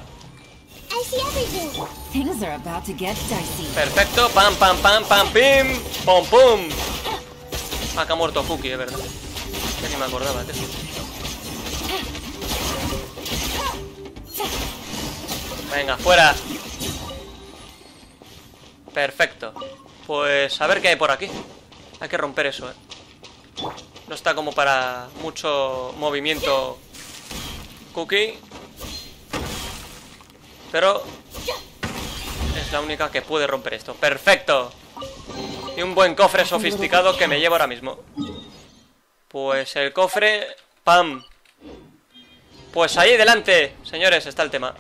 Perfecto, pam, pam, pam, pam, pim. Pum, pum. Ah, que ha muerto Kuki, es verdad. Ya ni me acordaba, tío. Venga, fuera. Perfecto. Pues a ver qué hay por aquí. Hay que romper eso, ¿eh? No está como para mucho movimiento Kuki. Pero es la única que puede romper esto. ¡Perfecto! Y un buen cofre sofisticado que me llevo ahora mismo. Pues el cofre... ¡pam! Pues ahí delante, señores, está el tema.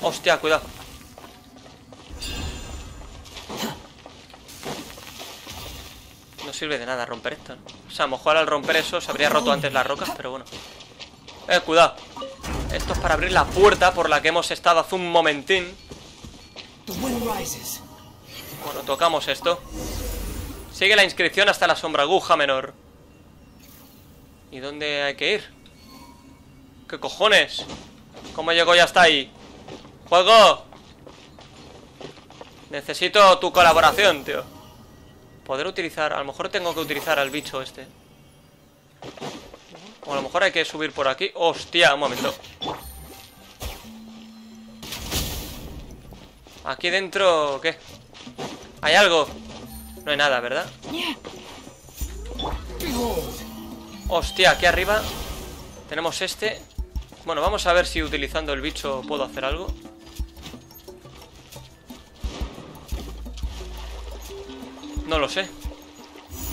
Hostia, cuidado. No sirve de nada romper esto, ¿no? O sea, a lo mejor al romper eso se habría roto antes las rocas, pero bueno. Eh, cuidado. Esto es para abrir la puerta por la que hemos estado hace un momentín. Bueno, tocamos esto. Sigue la inscripción hasta la sombra aguja menor. ¿Y dónde hay que ir? ¿Qué cojones? ¿Cómo llegó ya hasta ahí? ¡Juego! Necesito tu colaboración, tío. Poder utilizar... A lo mejor tengo que utilizar al bicho este. O a lo mejor hay que subir por aquí. ¡Hostia! Un momento. Aquí dentro... ¿Qué? ¿Hay algo? No hay nada, ¿verdad? Hostia, aquí arriba tenemos este. Bueno, vamos a ver si utilizando el bicho puedo hacer algo. No lo sé.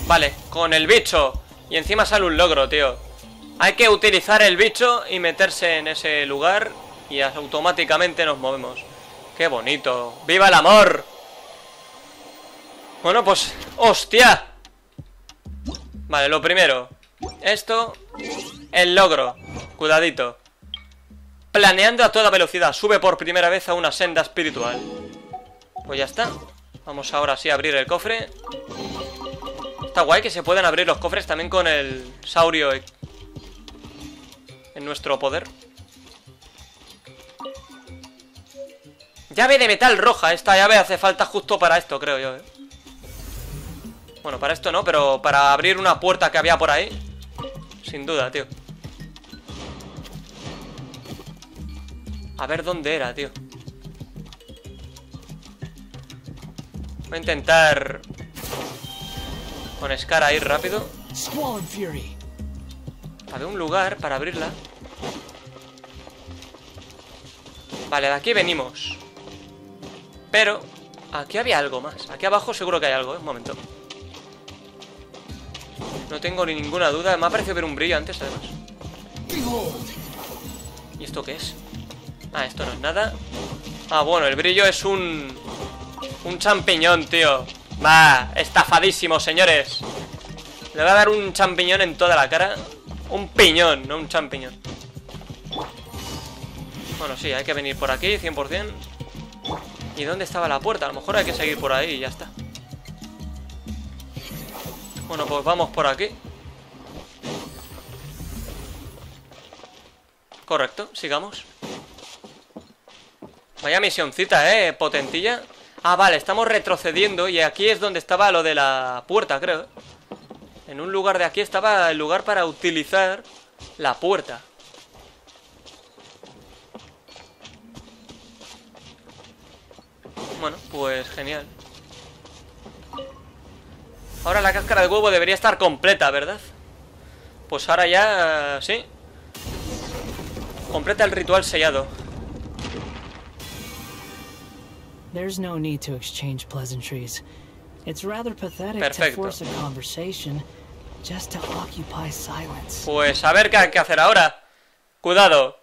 Vale, con el bicho. Y encima sale un logro, tío. Hay que utilizar el bicho y meterse en ese lugar y automáticamente nos movemos. ¡Qué bonito! ¡Viva el amor! Bueno, pues... ¡Hostia! Vale, lo primero. Esto... El logro. Cuidadito. Planeando a toda velocidad. Sube por primera vez a una senda espiritual. Pues ya está. Vamos ahora sí a abrir el cofre. Está guay que se puedan abrir los cofres también con el saurio en nuestro poder. Llave de metal roja. Esta llave hace falta justo para esto, creo yo, ¿eh? Bueno, para esto no, pero para abrir una puerta que había por ahí. Sin duda, tío. A ver dónde era, tío. Voy a intentar con Escara ir rápido. Había un lugar para abrirla. Vale, de aquí venimos. Pero aquí había algo más. Aquí abajo seguro que hay algo, ¿eh? Un momento. No tengo ni ninguna duda. Me ha parecido ver un brillo antes, además. ¿Y esto qué es? Ah, esto no es nada. Ah, bueno, el brillo es un... Un champiñón, tío. Va, estafadísimo, señores. Le voy a dar un champiñón en toda la cara. Un piñón, no un champiñón. Bueno, sí, hay que venir por aquí, cien por cien. ¿Y dónde estaba la puerta? A lo mejor hay que seguir por ahí y ya está. Bueno, pues vamos por aquí. Correcto, sigamos. Vaya misioncita, eh, potentilla. Ah, vale, estamos retrocediendo. Y aquí es donde estaba lo de la puerta, creo. En un lugar de aquí estaba el lugar para utilizar la puerta. Bueno, pues genial. Ahora la cáscara de huevo debería estar completa, ¿verdad? Pues ahora ya... sí. Completa el ritual sellado. Perfecto. Pues a ver qué hay que hacer ahora. Cuidado.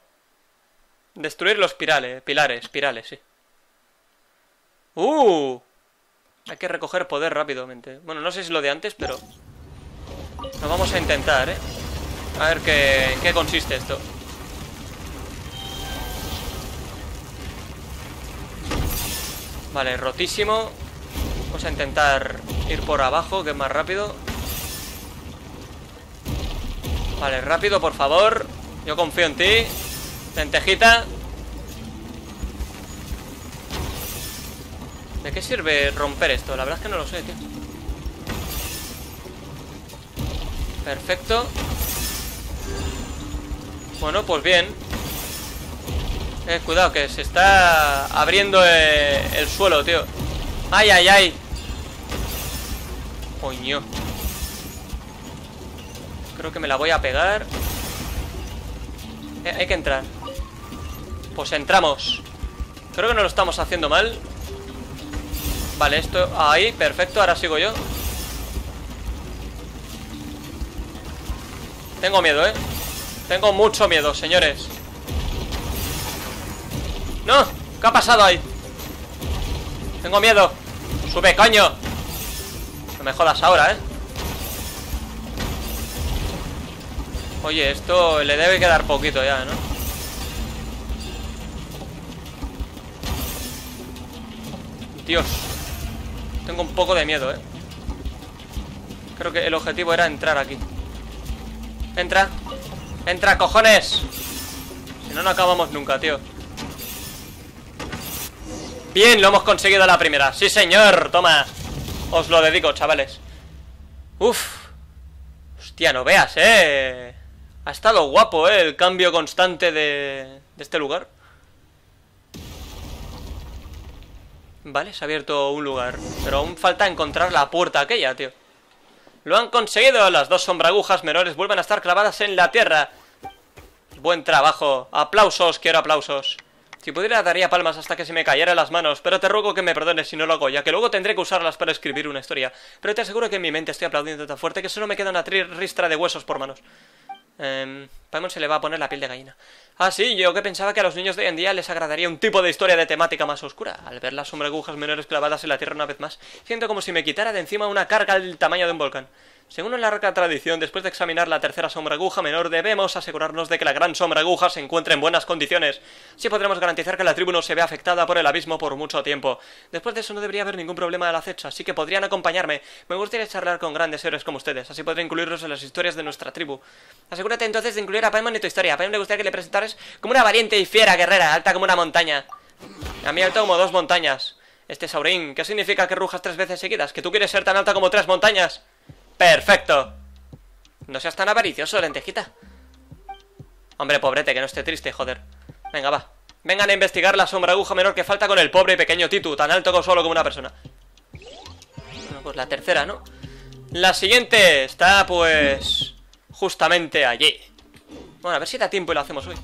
Destruir los pirales, pilares, pirales, sí. ¡Uh! Hay que recoger poder rápidamente. Bueno, no sé si es lo de antes, pero... Lo vamos a intentar, ¿eh? A ver qué, en qué consiste esto. Vale, rotísimo. Vamos a intentar ir por abajo, que es más rápido. Vale, rápido, por favor. Yo confío en ti. Lentejita. ¿De qué sirve romper esto? La verdad es que no lo sé, tío. Perfecto. Bueno, pues bien. Eh, cuidado, que se está abriendo eh, el suelo, tío. ¡Ay, ay, ay! ¡Coño! Creo que me la voy a pegar. Eh, hay que entrar. Pues entramos. Creo que no lo estamos haciendo mal. Vale, esto... Ahí, perfecto, ahora sigo yo. Tengo miedo, ¿eh? Tengo mucho miedo, señores. ¡No! ¿Qué ha pasado ahí? Tengo miedo. ¡Sube, coño! No me jodas ahora, ¿eh? Oye, esto le debe quedar poquito ya, ¿no? Dios. Tengo un poco de miedo, ¿eh? Creo que el objetivo era entrar aquí. Entra. Entra, cojones. Si no, no acabamos nunca, tío. Bien, lo hemos conseguido a la primera. Sí, señor, toma. Os lo dedico, chavales. Uf. Hostia, no veas, eh. Ha estado guapo, eh, el cambio constante de, de este lugar. Vale, se ha abierto un lugar, pero aún falta encontrar la puerta aquella, tío. ¡Lo han conseguido! Las dos sombra agujas menores vuelven a estar clavadas en la tierra. Buen trabajo. Aplausos, quiero aplausos. Si pudiera daría palmas hasta que se me cayeran las manos, pero te ruego que me perdones si no lo hago, ya que luego tendré que usarlas para escribir una historia. Pero te aseguro que en mi mente estoy aplaudiendo tan fuerte que solo me queda una ristra de huesos por manos. Eh, Paimon se le va a poner la piel de gallina. Ah, sí, yo que pensaba que a los niños de hoy en día les agradaría un tipo de historia de temática más oscura. Al ver las sombra agujas menores clavadas en la tierra una vez más, siento como si me quitara de encima una carga del tamaño de un volcán. Según una larga tradición, después de examinar la tercera sombra aguja menor, debemos asegurarnos de que la gran sombra aguja se encuentre en buenas condiciones. Así podremos garantizar que la tribu no se vea afectada por el abismo por mucho tiempo. Después de eso no debería haber ningún problema al acecho, así que podrían acompañarme. Me gustaría charlar con grandes héroes como ustedes, así podré incluirlos en las historias de nuestra tribu. Asegúrate entonces de incluir a Paimon en tu historia. A Paimon le gustaría que le presentares como una valiente y fiera guerrera, alta como una montaña. A mí alta como dos montañas. Este Saurín, ¿qué significa que rujas tres veces seguidas? ¿Que tú quieres ser tan alta como tres montañas? ¡Perfecto! No seas tan avaricioso, Lentejita. Hombre, pobrete, que no esté triste, joder. Venga, va. Vengan a investigar la sombra aguja menor que falta con el pobre y pequeño Titu, tan alto como solo como una persona. Bueno, pues la tercera, ¿no? La siguiente está, pues... justamente allí. Bueno, a ver si da tiempo y lo hacemos hoy.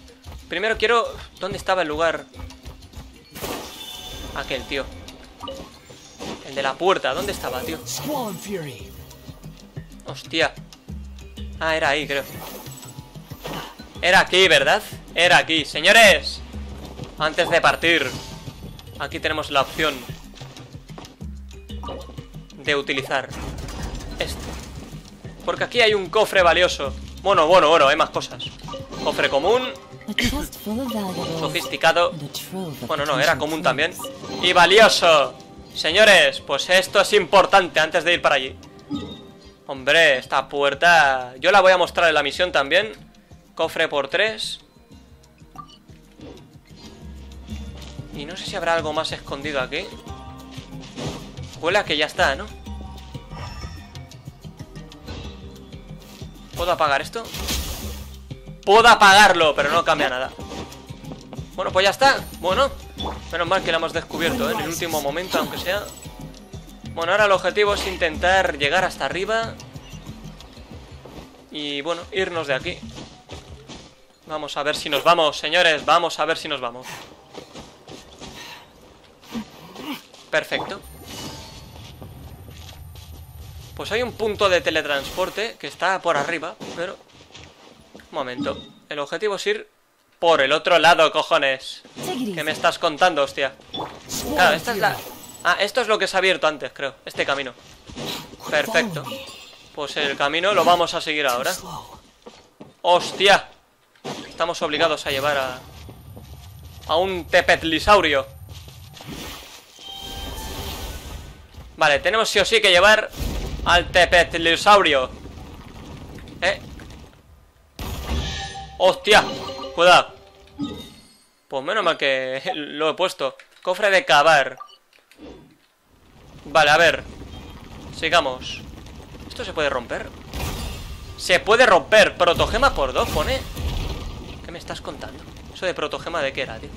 Primero quiero... ¿dónde estaba el lugar? Aquel, tío. El de la puerta. ¿Dónde estaba, tío? Hostia. Ah, era ahí, creo. Era aquí, ¿verdad? Era aquí. Señores, antes de partir, aquí tenemos la opción de utilizar este, porque aquí hay un cofre valioso. Bueno, bueno, bueno, hay más cosas. Cofre común, sofisticado. Bueno, no, era común también. Y valioso. Señores, pues esto es importante antes de ir para allí. Hombre, esta puerta... yo la voy a mostrar en la misión también. Cofre por tres. Y no sé si habrá algo más escondido aquí. Huele a que ya está, ¿no? ¿Puedo apagar esto? Puedo apagarlo, pero no cambia nada. Bueno, pues ya está. Bueno, menos mal que la hemos descubierto, ¿eh? En el último momento, aunque sea... bueno, ahora el objetivo es intentar llegar hasta arriba y, bueno, irnos de aquí. Vamos a ver si nos vamos, señores. Vamos a ver si nos vamos. Perfecto. Pues hay un punto de teletransporte que está por arriba, pero... un momento. El objetivo es ir por el otro lado, cojones. ¿Qué me estás contando, hostia? Claro, esta es la... ah, esto es lo que se ha abierto antes, creo. Este camino. Perfecto. Pues el camino lo vamos a seguir ahora. ¡Hostia! Estamos obligados a llevar a... a un teleptilisaurio. Vale, tenemos sí o sí que llevar al teleptilisaurio. ¿Eh? ¡Hostia! Cuidado. Pues menos mal que lo he puesto. Cofre de cavar. Vale, a ver. Sigamos. ¿Esto se puede romper? Se puede romper. Protogema por dos, pone. ¿Qué me estás contando? Eso de protogema, ¿de qué era, tío?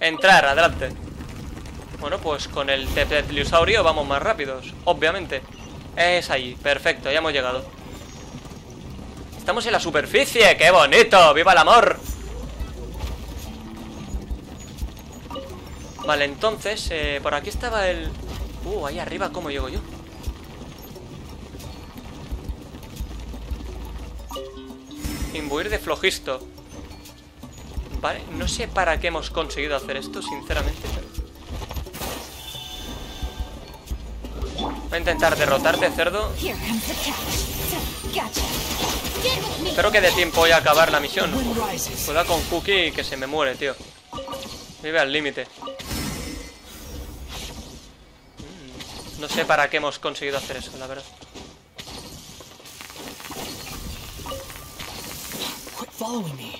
Entrar, adelante. Bueno, pues con el teleptilisaurio vamos más rápidos, obviamente. Es ahí, perfecto, ya hemos llegado. Estamos en la superficie, qué bonito. ¡Viva el amor! Vale, entonces, eh, por aquí estaba el... Uh, ahí arriba, ¿cómo llego yo? Imbuir de Flojisto. Vale, no sé para qué hemos conseguido hacer esto, sinceramente, pero... voy a intentar derrotarte, cerdo. Espero que dé tiempo hoy a acabar la misión. Cuidado con Kuki, que se me muere, tío. Vive al límite. No sé para qué hemos conseguido hacer eso, la verdad.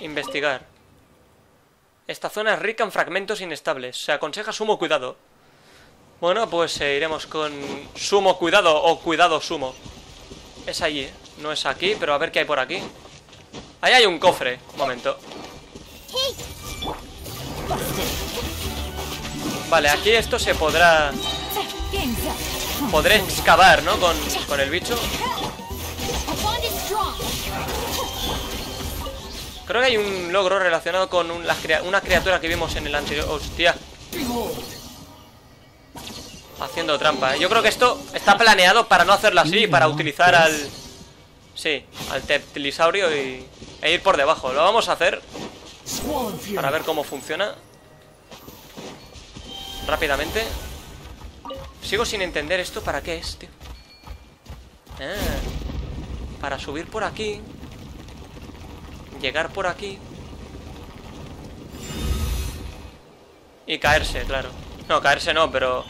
Investigar. Esta zona es rica en fragmentos inestables. Se aconseja sumo cuidado. Bueno, pues eh, iremos con sumo cuidado o cuidado sumo. Es allí, ¿eh? No es aquí, pero a ver qué hay por aquí. Ahí hay un cofre. Un momento. Vale, aquí esto se podrá... podré excavar, ¿no? Con, con el bicho. Creo que hay un logro relacionado con un, la, una criatura que vimos en el anterior... ¡Hostia! Haciendo trampa, ¿eh? Yo creo que esto está planeado para no hacerlo así, para utilizar al... sí, al Teleptilisaurio y, e ir por debajo. Lo vamos a hacer para ver cómo funciona. Rápidamente. Sigo sin entender esto. ¿Para qué es, tío? Ah, para subir por aquí... llegar por aquí y caerse, claro. No, caerse no, pero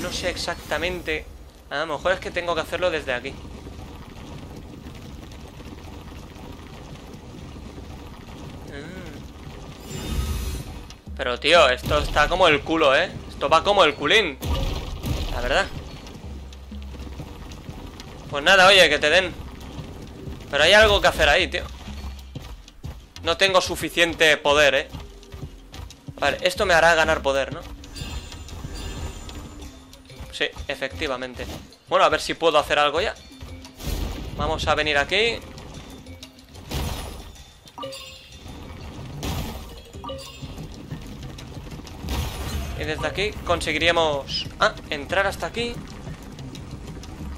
no sé exactamente. A lo mejor es que tengo que hacerlo desde aquí. Pero tío, esto está como el culo, ¿eh? Esto va como el culín, la verdad. Pues nada, oye, que te den. Pero hay algo que hacer ahí, tío. No tengo suficiente poder, eh. Vale, esto me hará ganar poder, ¿no? Sí, efectivamente. Bueno, a ver si puedo hacer algo ya. Vamos a venir aquí. Y desde aquí conseguiríamos... ah, entrar hasta aquí.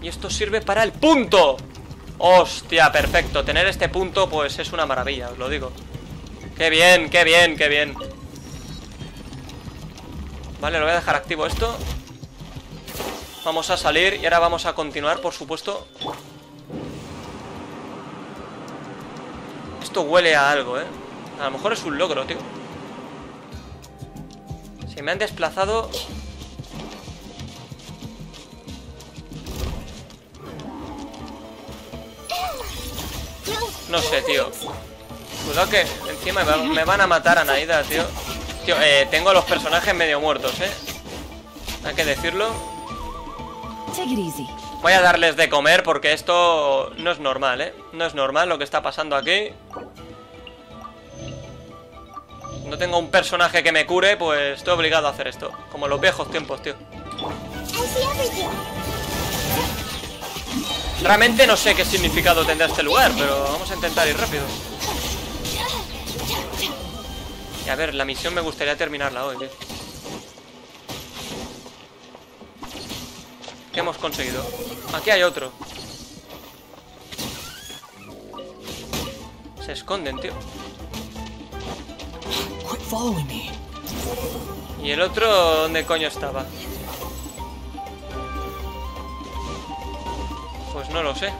Y esto sirve para el punto. Hostia, perfecto. Tener este punto, pues es una maravilla, os lo digo. Qué bien, qué bien, qué bien. Vale, lo voy a dejar activo esto. Vamos a salir y ahora vamos a continuar, por supuesto. Esto huele a algo, eh. A lo mejor es un logro, tío. Se me han desplazado... no sé, tío. Cuidado que encima me van a matar a Naida, tío. Tío, eh, tengo a los personajes medio muertos, eh. Hay que decirlo. Voy a darles de comer porque esto no es normal, eh. No es normal lo que está pasando aquí. No tengo un personaje que me cure, pues estoy obligado a hacer esto. Como los viejos tiempos, tío. Realmente no sé qué significado tendrá este lugar, pero vamos a intentar ir rápido. Y a ver, la misión me gustaría terminarla hoy, tío. ¿Qué hemos conseguido? Aquí hay otro. Se esconden, tío. ¿Y el otro dónde coño estaba? Pues no lo sé.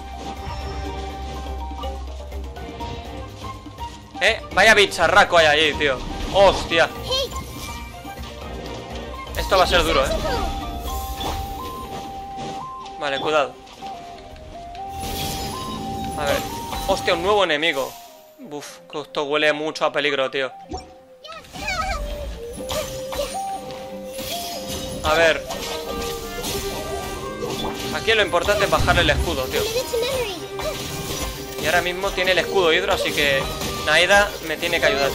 Eh, vaya bicharraco hay allí, tío. Hostia. Esto va a ser duro, eh. Vale, cuidado. A ver. Hostia, un nuevo enemigo. Uf, esto huele mucho a peligro, tío. A ver. Aquí lo importante es bajarle el escudo, tío. Y ahora mismo tiene el escudo hidro, así que Naida me tiene que ayudar.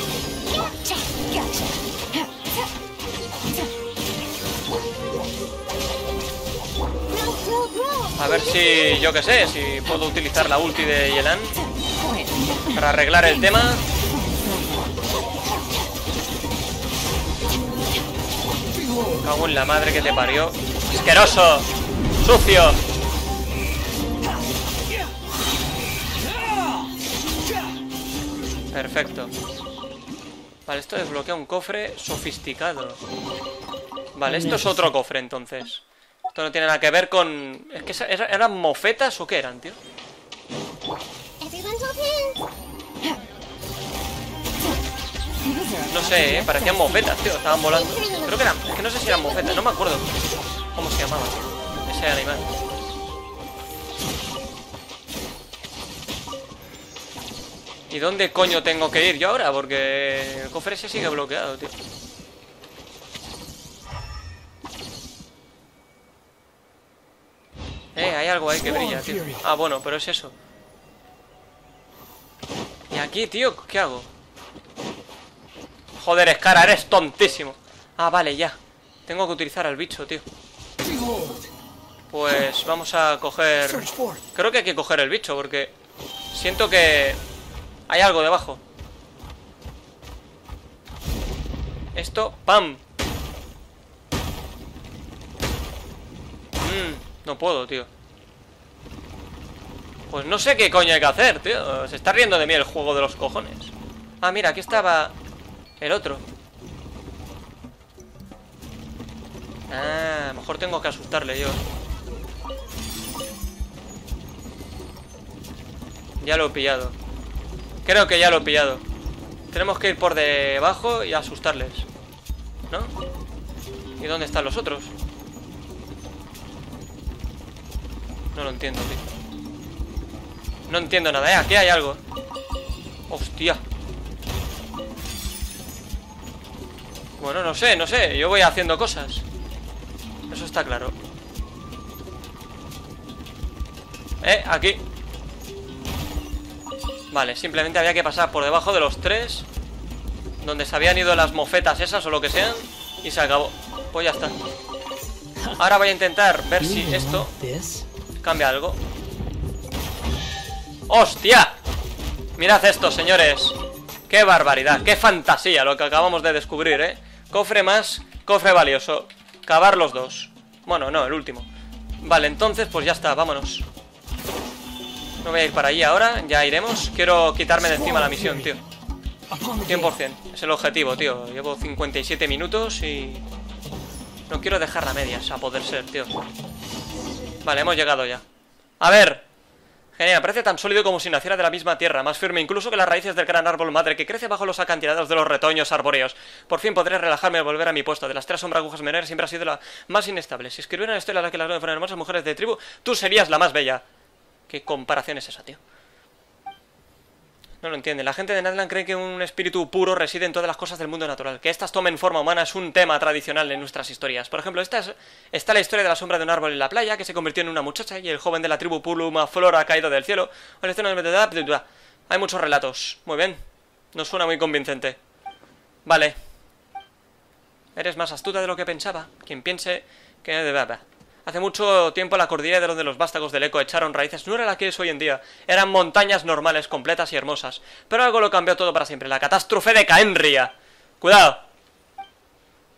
A ver si, yo qué sé, si puedo utilizar la ulti de Yelan para arreglar el tema. Me cago en la madre que te parió. ¡Asqueroso! ¡Sucio! Perfecto. Vale, esto desbloquea un cofre sofisticado. Vale, esto es otro cofre entonces. Esto no tiene nada que ver con... Es que eran mofetas o qué eran, tío. No sé, ¿eh? Parecían mofetas, tío. Estaban volando. Creo que eran... Es que no sé si eran mofetas. No me acuerdo cómo se llamaba ese animal. ¿Y dónde coño tengo que ir yo ahora? Porque el cofre ese sigue bloqueado, tío. Eh, hay algo ahí que brilla, tío. Ah, bueno, pero es eso. ¿Y aquí, tío? ¿Qué hago? Joder, Escara, eres tontísimo. Ah, vale, ya. Tengo que utilizar al bicho, tío. Pues vamos a coger... Creo que hay que coger el bicho porque siento que... Hay algo debajo. Esto, ¡pam! Mm, no puedo, tío. Pues no sé qué coño hay que hacer, tío. Se está riendo de mí el juego de los cojones. Ah, mira, aquí estaba el otro. Ah, mejor tengo que asustarle yo. Ya lo he pillado. Creo que ya lo he pillado. Tenemos que ir por debajo y asustarles, ¿no? ¿Y dónde están los otros? No lo entiendo, tío. No entiendo nada, ¿eh? Aquí hay algo. Hostia. Bueno, no sé, no sé. Yo voy haciendo cosas. Eso está claro. Eh, aquí. Vale, simplemente había que pasar por debajo de los tres, donde se habían ido las mofetas esas o lo que sean, y se acabó. Pues ya está. Ahora voy a intentar ver si esto cambia algo. ¡Hostia! Mirad esto, señores. ¡Qué barbaridad! ¡Qué fantasía lo que acabamos de descubrir, eh! Cofre más, cofre valioso. Cavar los dos. Bueno, no, el último. Vale, entonces pues ya está, vámonos. No voy a ir para allí ahora, ya iremos. Quiero quitarme de encima la misión, tío. cien por cien, es el objetivo, tío. Llevo cincuenta y siete minutos y... No quiero dejar a medias, a poder ser, tío. Vale, hemos llegado ya. A ver. Genial, parece tan sólido como si naciera de la misma tierra. Más firme incluso que las raíces del gran árbol madre que crece bajo los acantilados de los retoños arbóreos. Por fin podré relajarme y volver a mi puesto. De las tres sombra agujas menores siempre ha sido la más inestable. Si escribieran esto en la que las nueve hermosas mujeres de tribu, tú serías la más bella. ¿Qué comparación es esa, tío? No lo entiende. La gente de Natlan cree que un espíritu puro reside en todas las cosas del mundo natural. Que éstas tomen forma humana es un tema tradicional en nuestras historias. Por ejemplo, esta es, está la historia de la sombra de un árbol en la playa, que se convirtió en una muchacha, y el joven de la tribu Puluma Flor ha caído del cielo. Hay muchos relatos. Muy bien. No suena muy convincente. Vale. Eres más astuta de lo que pensaba. Quien piense que... Hace mucho tiempo la cordillera de donde los vástagos del eco echaron raíces no era la que es hoy en día. Eran montañas normales, completas y hermosas. Pero algo lo cambió todo para siempre. La catástrofe de Khaenri'ah. ¡Cuidado!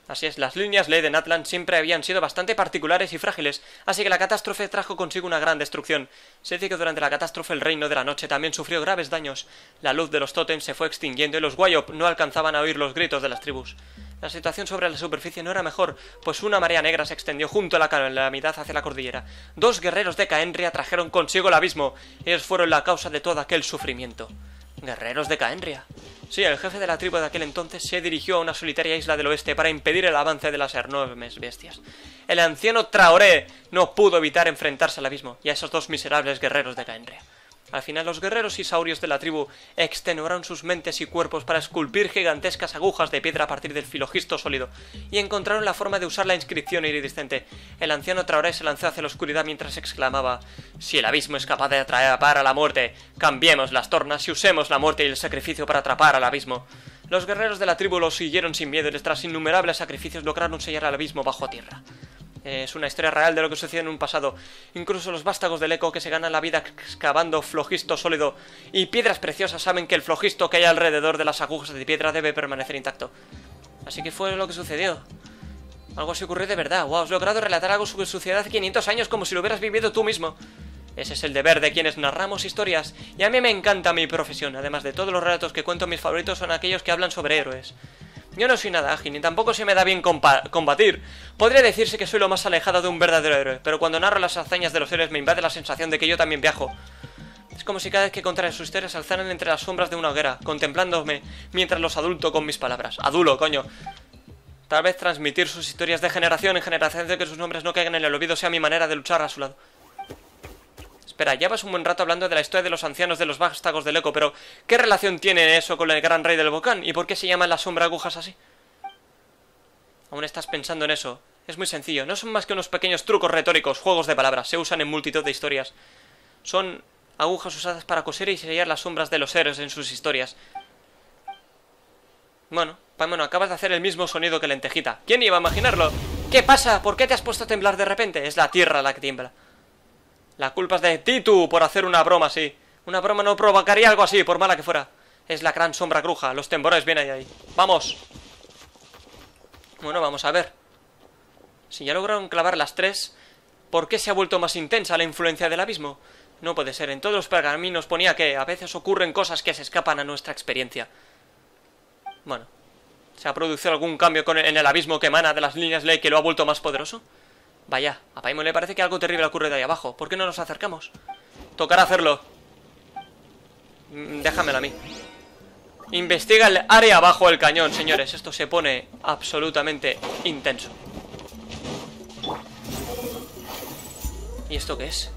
Así es, las líneas ley de Natlan siempre habían sido bastante particulares y frágiles. Así que la catástrofe trajo consigo una gran destrucción. Se dice que durante la catástrofe el reino de la noche también sufrió graves daños. La luz de los tótems se fue extinguiendo y los Wyop no alcanzaban a oír los gritos de las tribus. La situación sobre la superficie no era mejor, pues una marea negra se extendió junto a la calamidad hacia la cordillera. Dos guerreros de Khaenri'ah trajeron consigo el abismo. Ellos fueron la causa de todo aquel sufrimiento. ¿Guerreros de Khaenri'ah? Sí, el jefe de la tribu de aquel entonces se dirigió a una solitaria isla del oeste para impedir el avance de las enormes bestias. El anciano Traoré no pudo evitar enfrentarse al abismo y a esos dos miserables guerreros de Khaenri'ah. Al final los guerreros y saurios de la tribu extenuaron sus mentes y cuerpos para esculpir gigantescas agujas de piedra a partir del filogisto sólido, y encontraron la forma de usar la inscripción iridiscente. El anciano Traoré se lanzó hacia la oscuridad mientras exclamaba: «Si el abismo es capaz de atrapar a la muerte, cambiemos las tornas y usemos la muerte y el sacrificio para atrapar al abismo». Los guerreros de la tribu lo siguieron sin miedo y tras innumerables sacrificios lograron sellar al abismo bajo tierra. Es una historia real de lo que sucedió en un pasado. Incluso los vástagos del eco que se ganan la vida excavando flojisto sólido y piedras preciosas saben que el flojisto que hay alrededor de las agujas de piedra debe permanecer intacto. Así que fue lo que sucedió. Algo se ocurrió de verdad. Wow, has logrado relatar algo que sucedió hace quinientos años como si lo hubieras vivido tú mismo. Ese es el deber de quienes narramos historias, y a mí me encanta mi profesión, además de todos los relatos que cuento mis favoritos son aquellos que hablan sobre héroes. Yo no soy nada ágil, ni tampoco se me da bien combatir. Podría decirse que soy lo más alejado de un verdadero héroe, pero cuando narro las hazañas de los héroes me invade la sensación de que yo también viajo. Es como si cada vez que contaré sus historias se alzaran entre las sombras de una hoguera, contemplándome mientras los adulto con mis palabras. Adulo, coño. Tal vez transmitir sus historias de generación en generación de que sus nombres no caigan en el olvido sea mi manera de luchar a su lado. Espera, llevas un buen rato hablando de la historia de los ancianos de los vástagos del eco, pero ¿qué relación tiene eso con el gran rey del volcán? ¿Y por qué se llaman las sombra agujas así? Aún estás pensando en eso. Es muy sencillo, no son más que unos pequeños trucos retóricos, juegos de palabras, se usan en multitud de historias. Son agujas usadas para coser y sellar las sombras de los héroes en sus historias. Bueno, Paimon, acabas de hacer el mismo sonido que Lentejita. ¿Quién iba a imaginarlo? ¿Qué pasa? ¿Por qué te has puesto a temblar de repente? Es la tierra la que tiembla. La culpa es de Titu por hacer una broma así. Una broma no provocaría algo así, por mala que fuera. Es la gran sombra bruja. Los temblores vienen ahí. ¡Vamos! Bueno, vamos a ver. Si ya lograron clavar las tres, ¿por qué se ha vuelto más intensa la influencia del abismo? No puede ser. En todos los pergaminos ponía que a veces ocurren cosas que se escapan a nuestra experiencia. Bueno. ¿Se ha producido algún cambio con el, en el abismo que emana de las líneas Ley que lo ha vuelto más poderoso? Vaya, a Paimon le parece que algo terrible ocurre de ahí abajo. ¿Por qué no nos acercamos? Tocará hacerlo. Mm, déjamelo a mí. Investiga el área bajo el cañón, señores. Esto se pone absolutamente intenso. ¿Y esto qué es?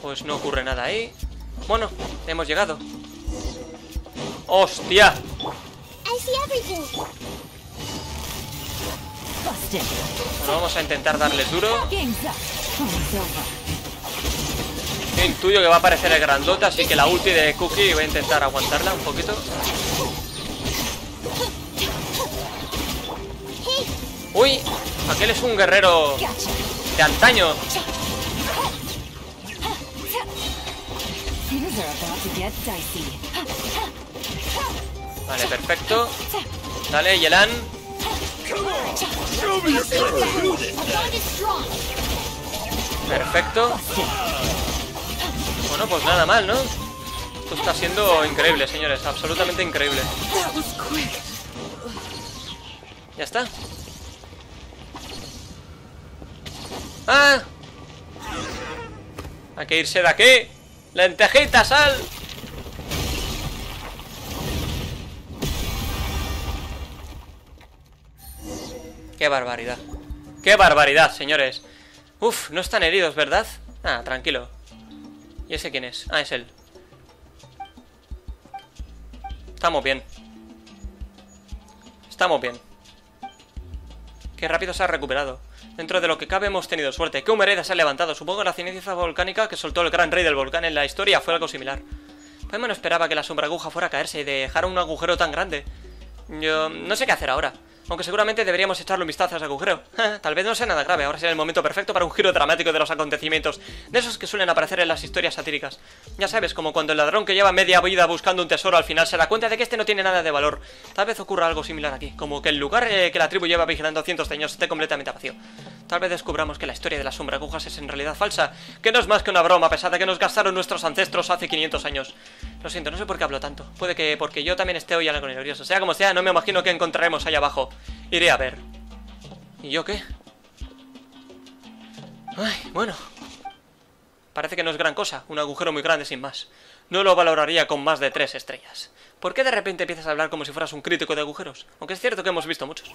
Pues no ocurre nada ahí. Bueno, hemos llegado. ¡Hostia! Bueno, vamos a intentar darles duro. Yo intuyo que va a aparecer el grandota, así que la ulti de Kuki voy a intentar aguantarla un poquito. Uy, aquel es un guerrero de antaño. Vale, perfecto. Dale, Yelan. Perfecto. Bueno, pues nada mal, ¿no? Esto está siendo increíble, señores. Absolutamente increíble. Ya está. ¡Ah! Hay que irse de aquí. ¡Lentejita, sal! ¡Qué barbaridad! ¡Qué barbaridad, señores! Uf, no están heridos, ¿verdad? Ah, tranquilo. ¿Y ese quién es? Ah, es él. Estamos bien. Estamos bien. Qué rápido se ha recuperado. Dentro de lo que cabe hemos tenido suerte. ¡Qué humareda se ha levantado! Supongo que la ceniza volcánica que soltó el gran rey del volcán en la historia fue algo similar. Paimon no esperaba que la sombra aguja fuera a caerse y dejara un agujero tan grande. Yo no sé qué hacer ahora. Aunque seguramente deberíamos echarle un vistazo a ese agujero. Tal vez no sea nada grave, ahora será el momento perfecto para un giro dramático de los acontecimientos, de esos que suelen aparecer en las historias satíricas. Ya sabes, como cuando el ladrón que lleva media vida buscando un tesoro al final se da cuenta de que este no tiene nada de valor. Tal vez ocurra algo similar aquí, como que el lugar eh, que la tribu lleva vigilando cientos de años esté completamente vacío. Tal vez descubramos que la historia de las sombra agujas es en realidad falsa, que no es más que una broma pesada que nos gastaron nuestros ancestros hace quinientos años. Lo siento, no sé por qué hablo tanto. Puede que porque yo también esté hoy algo nervioso. Sea como sea, no me imagino que encontraremos allá abajo. Iré a ver. ¿Y yo qué? Ay, bueno. Parece que no es gran cosa. Un agujero muy grande sin más. No lo valoraría con más de tres estrellas. ¿Por qué de repente empiezas a hablar como si fueras un crítico de agujeros? Aunque es cierto que hemos visto muchos.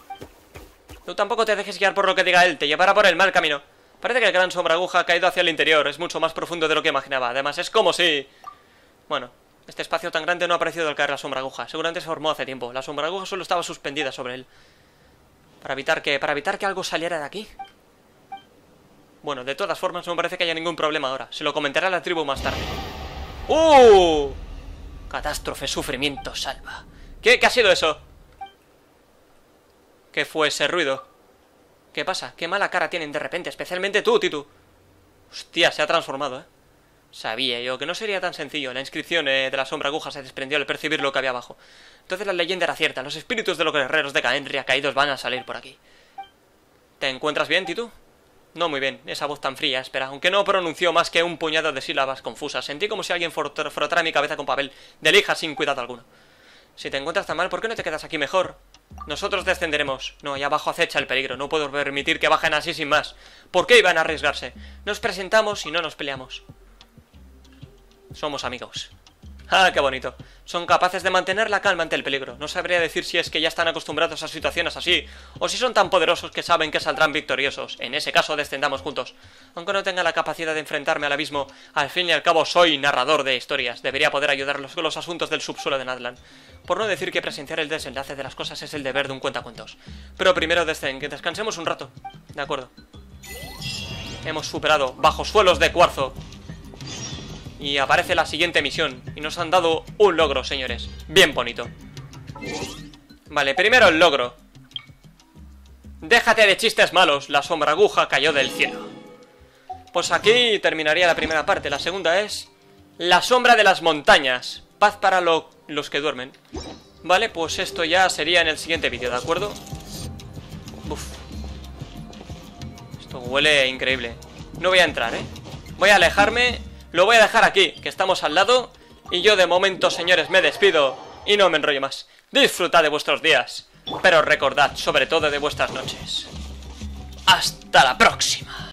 Tú tampoco te dejes guiar por lo que diga él. Te llevará por el mal camino. Parece que el gran sombra aguja ha caído hacia el interior. Es mucho más profundo de lo que imaginaba. Además, es como si... Bueno... Este espacio tan grande no ha aparecido al caer la sombra aguja. Seguramente se formó hace tiempo. La sombra aguja solo estaba suspendida sobre él. ¿Para evitar que, para evitar que algo saliera de aquí? Bueno, de todas formas no parece que haya ningún problema ahora. Se lo comentará la tribu más tarde. ¡Uh! Catástrofe, sufrimiento, salva. ¿Qué, qué ha sido eso? ¿Qué fue ese ruido? ¿Qué pasa? ¿Qué mala cara tienen de repente? Especialmente tú, Titu. Hostia, se ha transformado, ¿eh? Sabía yo que no sería tan sencillo. La inscripción eh, de la sombra aguja se desprendió al percibir lo que había abajo. Entonces la leyenda era cierta. Los espíritus de los guerreros de Khaenri'ah caídos van a salir por aquí. ¿Te encuentras bien, Titu? No muy bien, esa voz tan fría, espera, aunque no pronunció más que un puñado de sílabas confusas. Sentí como si alguien frotara mi cabeza con papel de lija sin cuidado alguno. Si te encuentras tan mal, ¿por qué no te quedas aquí mejor? Nosotros descenderemos. No, allá abajo acecha el peligro, no puedo permitir que bajen así sin más. ¿Por qué iban a arriesgarse? Nos presentamos y no nos peleamos. Somos amigos. ¡Ah, qué bonito! Son capaces de mantener la calma ante el peligro. No sabría decir si es que ya están acostumbrados a situaciones así, o si son tan poderosos que saben que saldrán victoriosos. En ese caso, descendamos juntos. Aunque no tenga la capacidad de enfrentarme al abismo, al fin y al cabo soy narrador de historias. Debería poder ayudarlos con los asuntos del subsuelo de Natlan. Por no decir que presenciar el desenlace de las cosas es el deber de un cuentacuentos. Pero primero descend, que descansemos un rato. De acuerdo. Hemos superado Bajos Suelos de Cuarzo. Y aparece la siguiente misión. Y nos han dado un logro, señores. Bien bonito. Vale, primero el logro. Déjate de chistes malos. La sombra aguja cayó del cielo. Pues aquí terminaría la primera parte. La segunda es... La sombra de las montañas. Paz para lo... los que duermen. Vale, pues esto ya sería en el siguiente vídeo, ¿de acuerdo? Uf. Esto huele increíble. No voy a entrar, ¿eh? Voy a alejarme... Lo voy a dejar aquí, que estamos al lado. Y yo de momento, señores, me despido y no me enrollo más. Disfrutad de vuestros días, pero recordad sobre todo de vuestras noches. ¡Hasta la próxima!